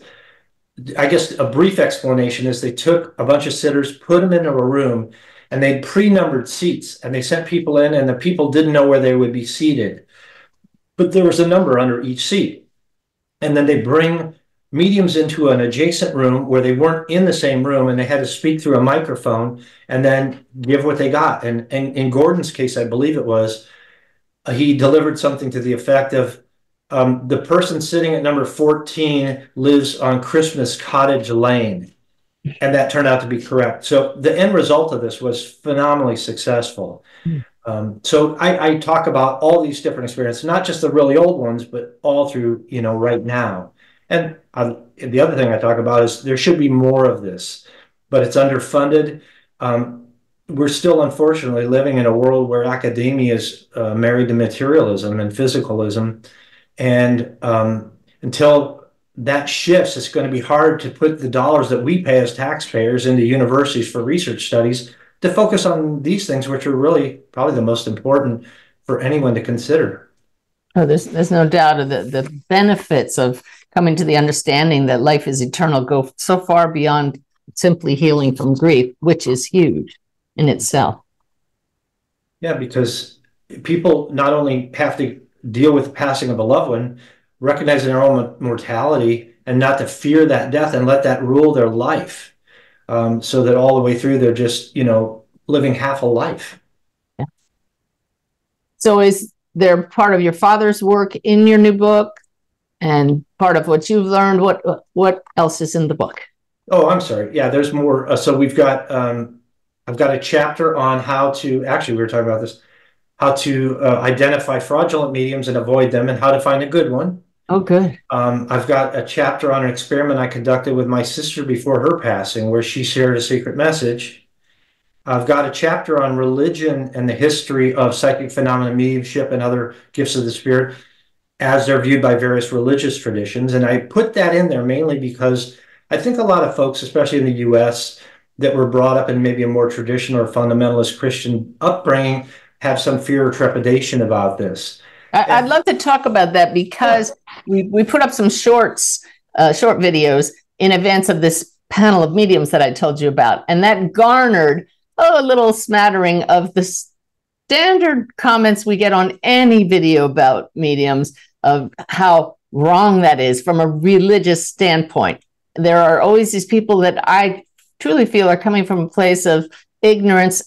I guess a brief explanation is they took a bunch of sitters, put them into a room, and they pre-numbered seats, and they sent people in, and the people didn't know where they would be seated. But there was a number under each seat. And then they bring mediums into an adjacent room where they weren't in the same room, and they had to speak through a microphone and then give what they got. And, and in Gordon's case, I believe it was, uh, he delivered something to the effect of, um, the person sitting at number fourteen lives on Christmas Cottage Lane. And that turned out to be correct. So the end result of this was phenomenally successful. Mm. Um, so I, I talk about all these different experiences, not just the really old ones, but all through, you know, right now. And I, the other thing I talk about is there should be more of this, but it's underfunded. Um, we're still, unfortunately, living in a world where academia is uh, married to materialism and physicalism. And um, until that shifts, it's going to be hard to put the dollars that we pay as taxpayers into universities for research studies to focus on these things, which are really probably the most important for anyone to consider. Oh, there's, there's no doubt of the, the benefits of coming to the understanding that life is eternal go so far beyond simply healing from grief, which is huge in itself. Yeah, because people not only have to deal with the passing of a loved one, recognizing their own mortality and not to fear that death and let that rule their life, um, so that all the way through they're just, you know, living half a life. Yeah. So is there part of your father's work in your new book? And part of what you've learned, what what else is in the book? Oh, I'm sorry. Yeah, there's more. Uh, so we've got, um, I've got a chapter on how to, actually we were talking about this, how to uh, identify fraudulent mediums and avoid them and how to find a good one. Oh, good. Um, I've got a chapter on an experiment I conducted with my sister before her passing where she shared a secret message. I've got a chapter on religion and the history of psychic phenomena, mediumship, and other gifts of the spirit as they're viewed by various religious traditions. And I put that in there mainly because I think a lot of folks, especially in the U S, that were brought up in maybe a more traditional or fundamentalist Christian upbringing have some fear or trepidation about this. I, and, I'd love to talk about that because yeah. we, we put up some shorts, uh, short videos in advance of this panel of mediums that I told you about. And that garnered oh, a little smattering of the standard comments we get on any video about mediums, of how wrong that is from a religious standpoint. There are always these people that I truly feel are coming from a place of ignorance,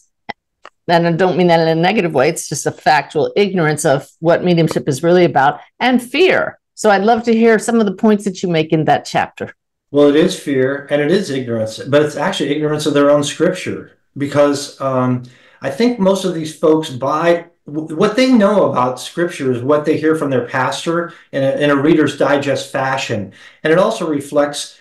and I don't mean that in a negative way, it's just a factual ignorance of what mediumship is really about, and fear. So I'd love to hear some of the points that you make in that chapter. Well, it is fear and it is ignorance, but it's actually ignorance of their own scripture, because um, I think most of these folks buy what they know about scripture is what they hear from their pastor in a, in a Reader's Digest fashion. And it also reflects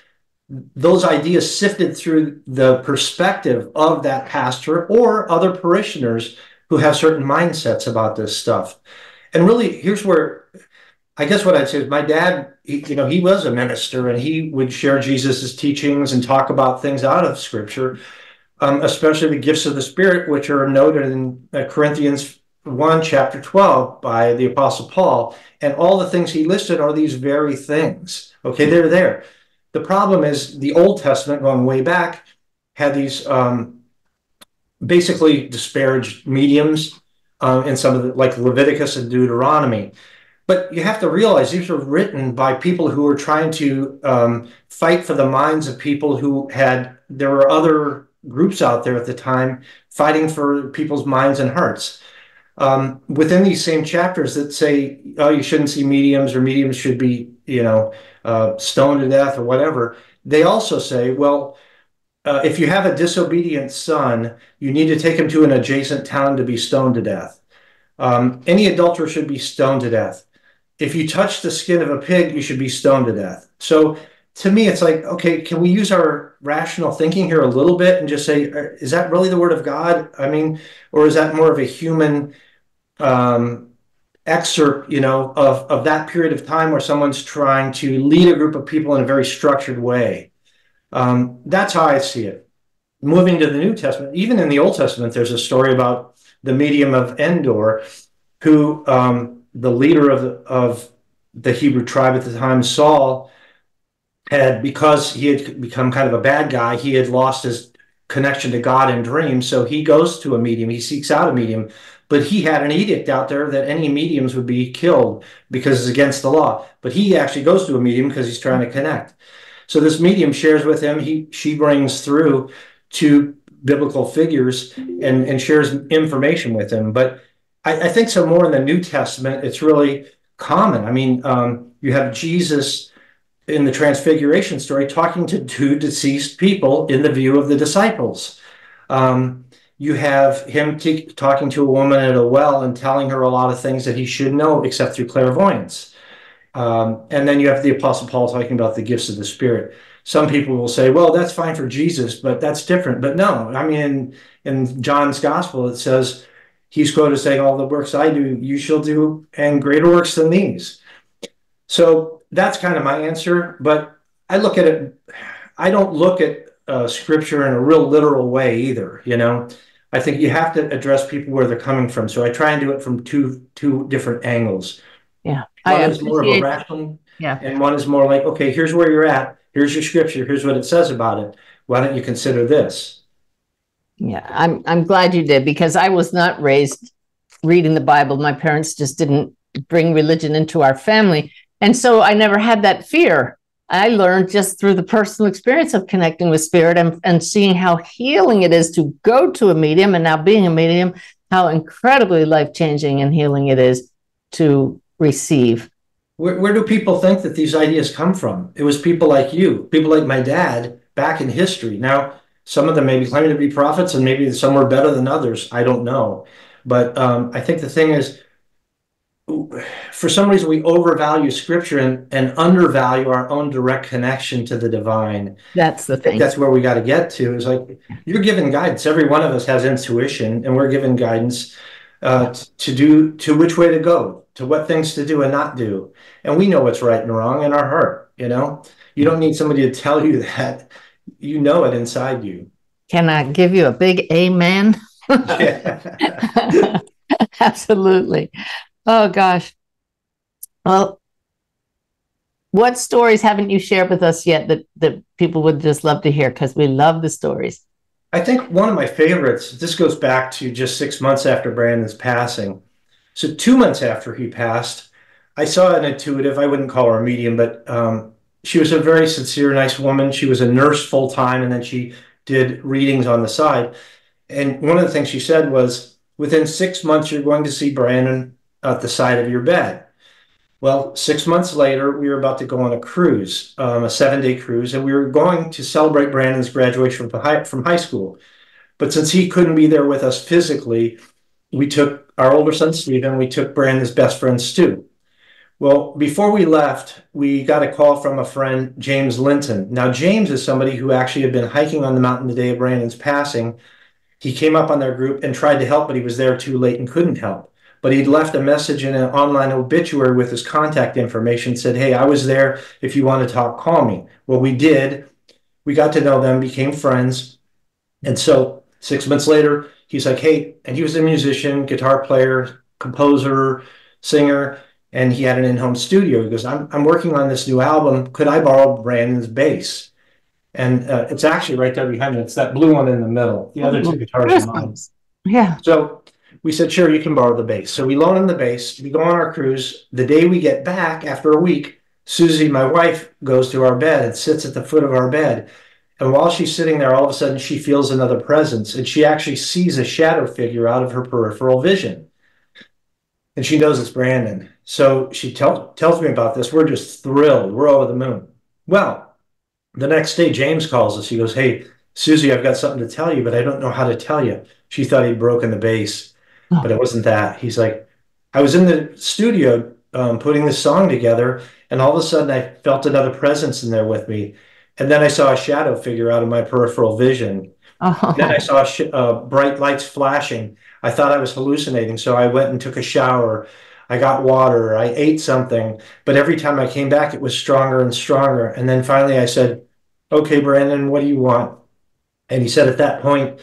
those ideas sifted through the perspective of that pastor or other parishioners who have certain mindsets about this stuff. And really, here's where, I guess what I'd say is my dad, he, you know, he was a minister and he would share Jesus's teachings and talk about things out of scripture, um, especially the gifts of the spirit, which are noted in uh, Corinthians one chapter twelve by the Apostle Paul, and all the things he listed are these very things. Okay, they're there. The problem is the Old Testament, going way back, had these um, basically disparaged mediums um, in some of the, like Leviticus and Deuteronomy. But you have to realize these were written by people who were trying to um, fight for the minds of people who had, there were other groups out there at the time fighting for people's minds and hearts. um, within these same chapters that say, oh, you shouldn't see mediums, or mediums should be, you know, uh, stoned to death or whatever, they also say, well, uh, if you have a disobedient son, you need to take him to an adjacent town to be stoned to death. Um, any adulterer should be stoned to death. If you touch the skin of a pig, you should be stoned to death. So to me, it's like, okay, can we use our rational thinking here a little bit and just say, is that really the word of God? I mean, or is that more of a human um, excerpt, you know, of, of that period of time where someone's trying to lead a group of people in a very structured way? Um, that's how I see it. Moving to the New Testament, even in the Old Testament, there's a story about the medium of Endor, who um, the leader of the, of the Hebrew tribe at the time, Saul, had, because he had become kind of a bad guy, he had lost his connection to God in dreams. So he goes to a medium, he seeks out a medium, but he had an edict out there that any mediums would be killed because it's against the law. But he actually goes to a medium because he's trying to connect. So this medium shares with him, he, she brings through to biblical figures and, and shares information with him. But I, I think so more in the New Testament, it's really common. I mean, um, you have Jesus in the Transfiguration story talking to two deceased people in the view of the disciples. Um, you have him t talking to a woman at a well and telling her a lot of things that he should know except through clairvoyance. Um, and then you have the Apostle Paul talking about the gifts of the Spirit. Some people will say, well, that's fine for Jesus, but that's different. But no, I mean, in, in John's gospel, it says, he's quoted saying, all the works I do, you shall do, and greater works than these. So that's kind of my answer. But I look at it, I don't look at uh, scripture in a real literal way either, you know. I think you have to address people where they're coming from. So I try and do it from two, two different angles. Yeah. One I is more of a rational, yeah. and one is more like, okay, here's where you're at. Here's your scripture. Here's what it says about it. Why don't you consider this? Yeah, I'm I'm glad you did, because I was not raised reading the Bible. My parents just didn't bring religion into our family. And so I never had that fear. I learned just through the personal experience of connecting with spirit and, and seeing how healing it is to go to a medium, and now being a medium, how incredibly life-changing and healing it is to receive. Where, where do people think that these ideas come from? It was people like you, people like my dad back in history. Now, some of them maybe claim to be prophets, and maybe some were better than others. I don't know. But um, I think the thing is, for some reason, we overvalue scripture and, and undervalue our own direct connection to the divine. That's the thing. That's where we got to get to. Is like, you're given guidance. Every one of us has intuition, and we're given guidance uh, to do, to which way to go, to what things to do and not do. And we know what's right and wrong in our heart, you know? You don't need somebody to tell you that. You know it inside you. Can I give you a big amen? Yeah. Absolutely. Oh, gosh. Well, what stories haven't you shared with us yet that, that people would just love to hear? Because we love the stories. I think one of my favorites, this goes back to just six months after Brandon's passing. So two months after he passed, I saw an intuitive. I wouldn't call her a medium, but um, she was a very sincere, nice woman. She was a nurse full time, and then she did readings on the side. And one of the things she said was, within six months, you're going to see Brandon at the side of your bed. Well, six months later, we were about to go on a cruise, um, a seven-day cruise, and we were going to celebrate Brandon's graduation from high, from high school. But since he couldn't be there with us physically, we took our older son, Steve, and we took Brandon's best friend, Stu. Well, before we left, we got a call from a friend, James Linton. Now, James is somebody who actually had been hiking on the mountain the day of Brandon's passing. He came up on their group and tried to help, but he was there too late and couldn't help. But he'd left a message in an online obituary with his contact information, said, hey, I was there. If you want to talk, call me. Well, we did. We got to know them, became friends. And so six months later, he's like, hey, and he was a musician, guitar player, composer, singer, and he had an in-home studio. He goes, I'm, I'm working on this new album. Could I borrow Brandon's bass? And uh, it's actually right there behind him. It's that blue one in the middle. The other two guitars are mine. Yeah. So we said, sure, you can borrow the bass. So we loan him the bass. We go on our cruise. The day we get back, after a week, Susie, my wife, goes to our bed and sits at the foot of our bed. And while she's sitting there, all of a sudden she feels another presence, and she actually sees a shadow figure out of her peripheral vision. and she knows it's Brandon. So she tell, tells me about this. We're just thrilled. We're over the moon. Well, the next day, James calls us. He goes, hey, Susie, I've got something to tell you, but I don't know how to tell you. She thought he'd broken the base, but it wasn't that. He's like, I was in the studio um, putting this song together, and all of a sudden I felt another presence in there with me. And then I saw a shadow figure out of my peripheral vision. Oh. And then I saw sh uh, bright lights flashing. I thought I was hallucinating, so I went and took a shower. I got water. I ate something. But every time I came back, it was stronger and stronger. And then finally I said, okay, Brandon, what do you want? And he said at that point,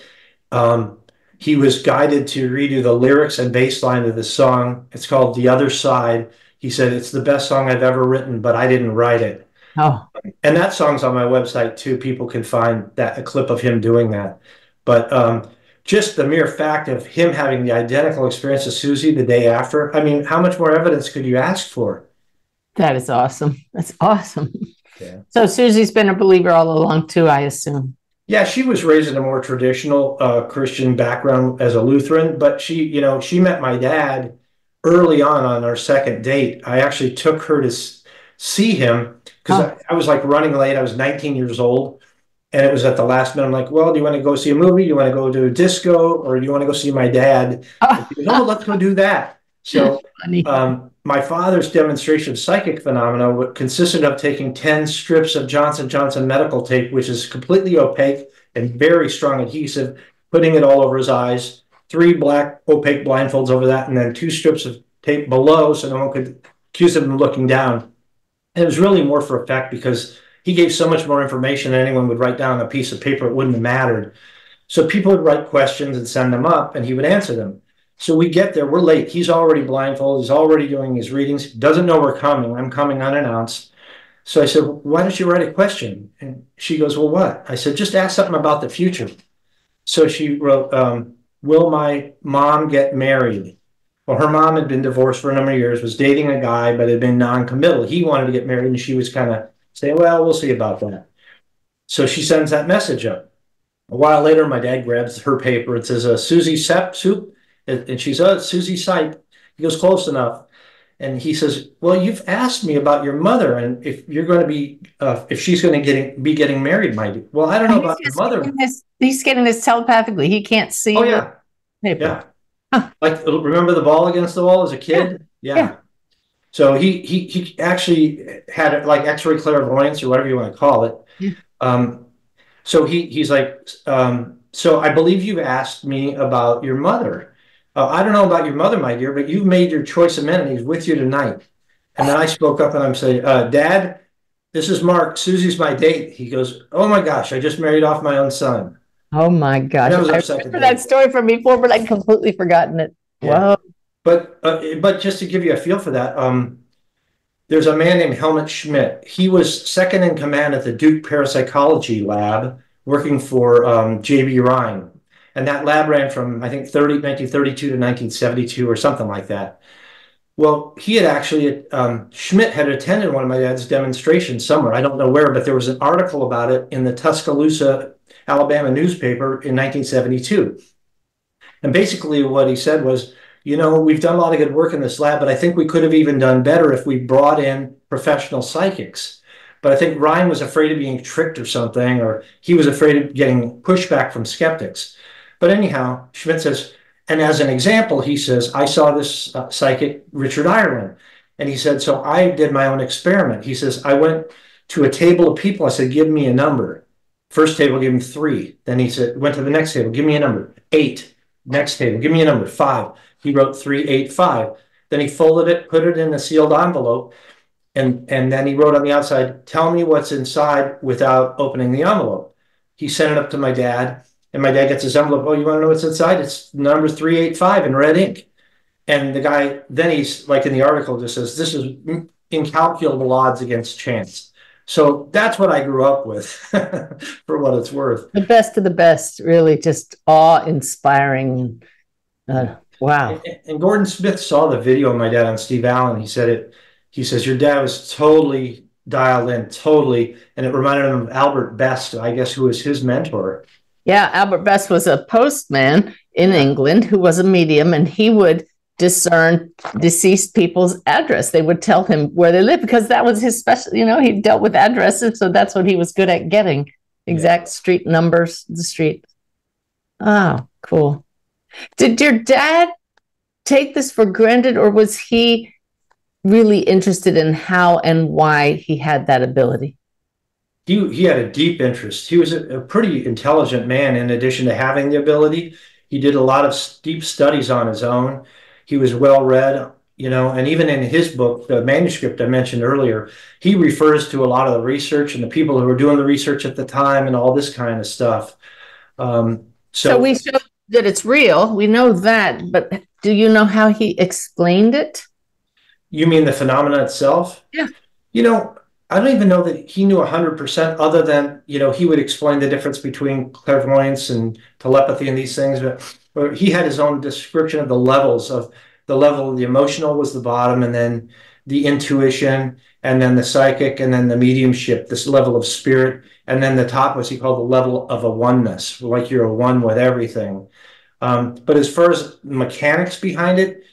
um, he was guided to redo the lyrics and bass line of the song. It's called The Other Side. He said, it's the best song I've ever written, but I didn't write it. Oh. And that song's on my website too. People can find that, a clip of him doing that. But um, just the mere fact of him having the identical experience as Susie the day after, I mean, how much more evidence could you ask for? That is awesome. That's awesome. Yeah. So Susie's been a believer all along too, I assume. Yeah, she was raised in a more traditional uh, Christian background as a Lutheran, but she, you know, she met my dad early on on our second date. I actually took her to see him because oh. I, I was like running late. I was nineteen years old, and it was at the last minute. I'm like, well, do you want to go see a movie? Do you want to go to a disco, or do you want to go see my dad? Oh, goes, oh let's go do that. So um, my father's demonstration of psychic phenomena consisted of taking ten strips of Johnson and Johnson medical tape, which is completely opaque and very strong adhesive, putting it all over his eyes, three black opaque blindfolds over that, and then two strips of tape below so no one could accuse him of looking down. And it was really more for effect because he gave so much more information than anyone would write down on a piece of paper. It wouldn't have mattered. So people would write questions and send them up, and he would answer them. So we get there, we're late. He's already blindfolded. He's already doing his readings. Doesn't know we're coming. I'm coming unannounced. So I said, why don't you write a question? And she goes, well, what? I said, just ask something about the future. So she wrote, um, will my mom get married? Well, her mom had been divorced for a number of years, was dating a guy, but had been non-committal. He wanted to get married, and she was kind of saying, well, we'll see about that. So she sends that message up. A while later, my dad grabs her paper. It says, uh, Susie Sep Soup. And she says, oh, Susie Sipe. He goes, close enough. And he says, well, you've asked me about your mother and if you're going to be, uh, if she's going to get, be getting married, my dear. Well, I don't know he's about your mother. Getting this, he's getting this telepathically. He can't see. Oh, yeah. Yeah. Huh. Like, remember the ball against the wall as a kid? Yeah. yeah. yeah. So he, he, he actually had like x-ray clairvoyance or whatever you want to call it. Yeah. Um, so he, he's like, um, so I believe you've asked me about your mother. Uh, I don't know about your mother, my dear, but you've made your choice of men and he's with you tonight. And then I spoke up and I'm saying, uh, Dad, this is Mark. Susie's my date. He goes, oh, my gosh, I just married off my own son. Oh, my gosh. That was I remember that story from before, but I'd completely forgotten it. Yeah. Wow. But, uh, but just to give you a feel for that, um, there's a man named Helmut Schmidt. He was second in command at the Duke Parapsychology Lab working for um, J B Rhine. And that lab ran from, I think, nineteen thirty-two to nineteen seventy-two or something like that. Well, he had actually, um, Schmidt had attended one of my dad's demonstrations somewhere. I don't know where, but there was an article about it in the Tuscaloosa, Alabama newspaper in nineteen seventy-two. And basically what he said was, you know, we've done a lot of good work in this lab, but I think we could have even done better if we brought in professional psychics. But I think Ryan was afraid of being tricked or something, or he was afraid of getting pushback from skeptics. But anyhow, Schmidt says, and as an example, he says, I saw this uh, psychic, Richard Ireland. And he said, so I did my own experiment. He says, I went to a table of people. I said, give me a number. First table, give him three. Then he said, went to the next table, give me a number, eight. Next table, give me a number, five. He wrote three, eight, five. Then he folded it, put it in a sealed envelope. And, and then he wrote on the outside, tell me what's inside without opening the envelope. He sent it up to my dad. And my dad gets his envelope. Oh, you want to know what's inside? It's number three eight five in red ink. And the guy, then he's like in the article, just says, this is incalculable odds against chance. So that's what I grew up with, for what it's worth. The best of the best, really just awe-inspiring. Uh, wow. And, and Gordon Smith saw the video of my dad on Steve Allen. He said it. He says, your dad was totally dialed in, totally. And it reminded him of Albert Best, I guess, who was his mentor. Yeah, Albert Best was a postman in England who was a medium, and he would discern deceased people's address. They would tell him where they lived because that was his special, you know, he dealt with addresses. So that's what he was good at getting, exact yeah. street numbers, the street. Oh, cool. Did your dad take this for granted, or was he really interested in how and why he had that ability? He, he had a deep interest. He was a, a pretty intelligent man. In addition to having the ability, he did a lot of deep studies on his own. He was well-read, you know, and even in his book, the manuscript I mentioned earlier, he refers to a lot of the research and the people who were doing the research at the time and all this kind of stuff. Um, so, so we showed that it's real. We know that, but do you know how he explained it? You mean the phenomena itself? Yeah. You know, I don't even know that he knew one hundred percent, other than, you know, he would explain the difference between clairvoyance and telepathy and these things. But, but he had his own description of the levels of the level. The emotional was the bottom, and then the intuition, and then the psychic, and then the mediumship, this level of spirit. And then the top was, he called the level of a oneness, like you're a one with everything. Um, but as far as mechanics behind it,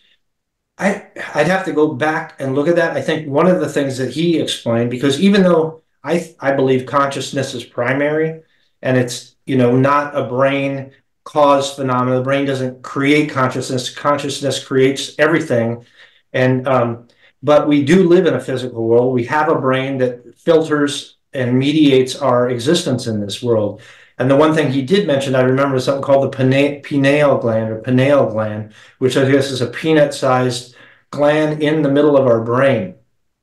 I, I'd have to go back and look at that. I think one of the things that he explained, because even though I, I believe consciousness is primary, and it's, you know, not a brain caused phenomenon, the brain doesn't create consciousness. Consciousness creates everything. And, um, but we do live in a physical world. We have a brain that filters and mediates our existence in this world. And the one thing he did mention, I remember, is something called the pine pineal gland, or pineal gland, which I guess is a peanut-sized gland in the middle of our brain.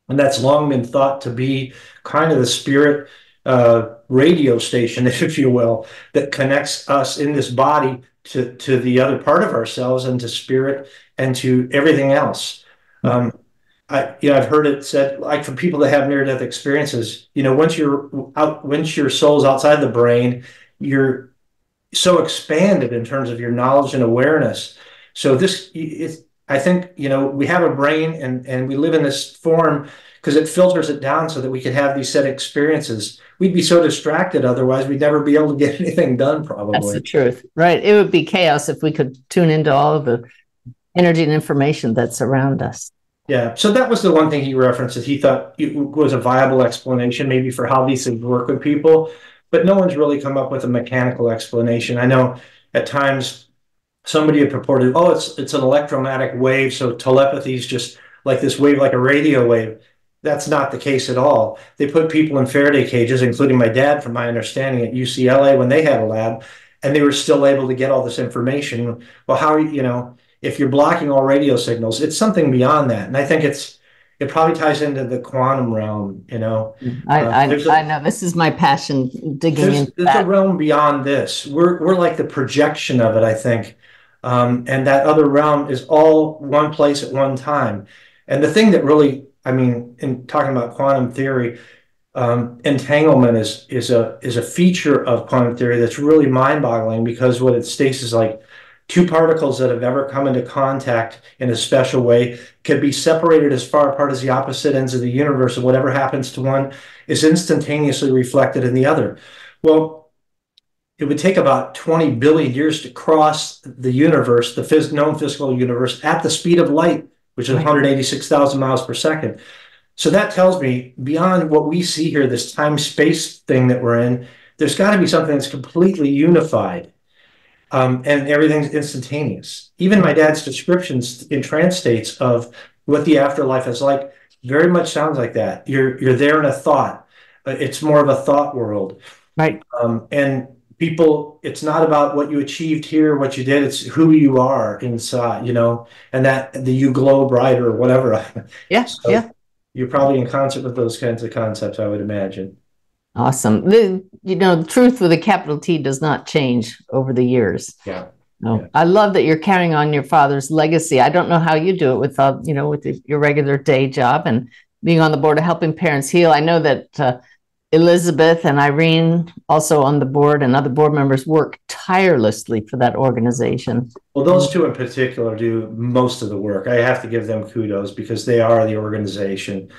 And that's long been thought to be kind of the spirit uh, radio station, if you will, that connects us in this body to, to the other part of ourselves, and to spirit, and to everything else. Mm-hmm. um, I, you know, I've heard it said, like, for people that have near-death experiences, you know, once you're out, once your soul's outside the brain, you're so expanded in terms of your knowledge and awareness. So this, it, I think, you know, we have a brain, and, and we live in this form because it filters it down so that we can have these set experiences. We'd be so distracted otherwise, we'd never be able to get anything done, probably. That's the truth, right? It would be chaos if we could tune into all of the energy and information that's around us. Yeah, so that was the one thing he referenced, that he thought it was a viable explanation maybe for how these things work with people. But no one's really come up with a mechanical explanation. I know at times somebody had purported, oh, it's it's an electromagnetic wave, so telepathy is just like this wave, like a radio wave. That's not the case at all. They put people in Faraday cages, including my dad, from my understanding, at U C L A when they had a lab, and they were still able to get all this information. Well, how, you know, if you're blocking all radio signals, it's something beyond that. And I think it's it probably ties into the quantum realm, you know. I, uh, I, a, I know. This is my passion, digging there's, into there's that. There's a realm beyond this. We're, we're like the projection of it, I think. Um, and that other realm is all one place at one time. And the thing that really, I mean, in talking about quantum theory, um, entanglement is, is, a, is a feature of quantum theory that's really mind-boggling, because what it states is, like, two particles that have ever come into contact in a special way could be separated as far apart as the opposite ends of the universe, and whatever happens to one is instantaneously reflected in the other. Well, it would take about twenty billion years to cross the universe, the phys known physical universe, at the speed of light, which is one hundred eighty-six thousand miles per second. So that tells me, beyond what we see here, this time-space thing that we're in, there's got to be something that's completely unified. Um, and everything's instantaneous. Even my dad's descriptions in trance states of what the afterlife is like very much sounds like that. You're you're there in a thought. It's more of a thought world, right? Um, and people, it's not about what you achieved here, what you did. It's who you are inside, you know, and that the you glow brighter or whatever. Yeah, so yeah. You're probably in concert with those kinds of concepts, I would imagine. Awesome. The, you know, the truth with a capital T does not change over the years. Yeah. No. Yeah. I love that you're carrying on your father's legacy. I don't know how you do it with, uh, you know, with your regular day job and being on the board of Helping Parents Heal. I know that uh, Elizabeth and Irene, also on the board, and other board members work tirelessly for that organization. Well, those two in particular do most of the work. I have to give them kudos because they are the organization.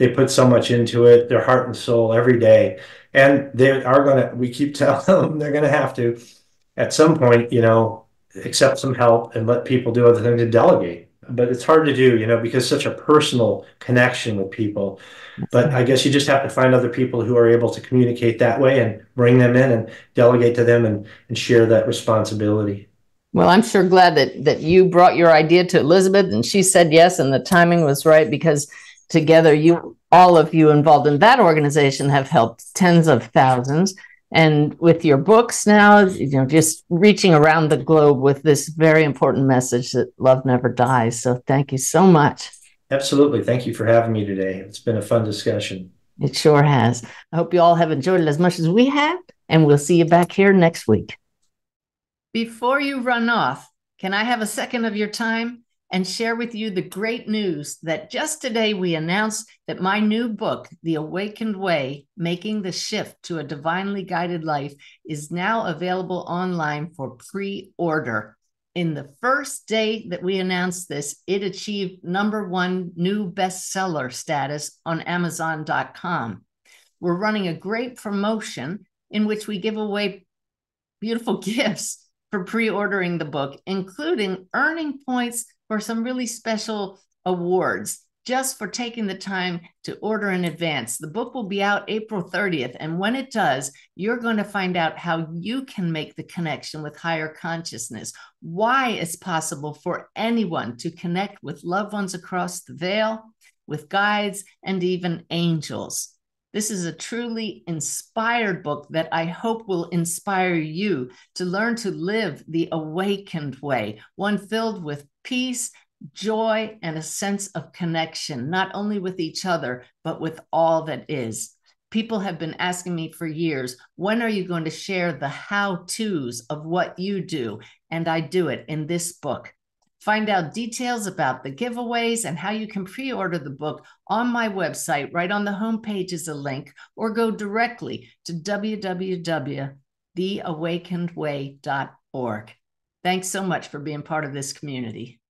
They put so much into it, their heart and soul, every day. And they are going to, we keep telling them, they're going to have to, at some point, you know, accept some help and let people do other things, to delegate. but it's hard to do, you know, because such a personal connection with people. But I guess you just have to find other people who are able to communicate that way and bring them in and delegate to them and, and share that responsibility. Well, I'm sure glad that, that you brought your idea to Elizabeth and she said yes, and the timing was right, because together you, all of you involved in that organization, have helped tens of thousands. And with your books now, you know, just reaching around the globe with this very important message that love never dies. So thank you so much. Absolutely. Thank you for having me today. It's been a fun discussion. It sure has. I hope you all have enjoyed it as much as we have, and we'll see you back here next week. Before you run off, can I have a second of your time and share with you the great news that just today we announced that my new book, The Awakened Way, Making the Shift to a Divinely Guided Life, is now available online for pre-order. In the first day that we announced this, it achieved number one new bestseller status on Amazon dot com. We're running a great promotion in which we give away beautiful gifts for pre-ordering the book, including earning points for some really special awards just for taking the time to order in advance. The book will be out April thirtieth. And when it does, you're going to find out how you can make the connection with higher consciousness, why it's possible for anyone to connect with loved ones across the veil, with guides, and even angels. This is a truly inspired book that I hope will inspire you to learn to live the awakened way, one filled with peace, joy, and a sense of connection, not only with each other, but with all that is. People have been asking me for years, when are you going to share the how-tos of what you do? And I do it in this book. Find out details about the giveaways and how you can pre-order the book on my website. Right on the homepage is a link, or go directly to w w w dot the awakened way dot org. Thanks so much for being part of this community.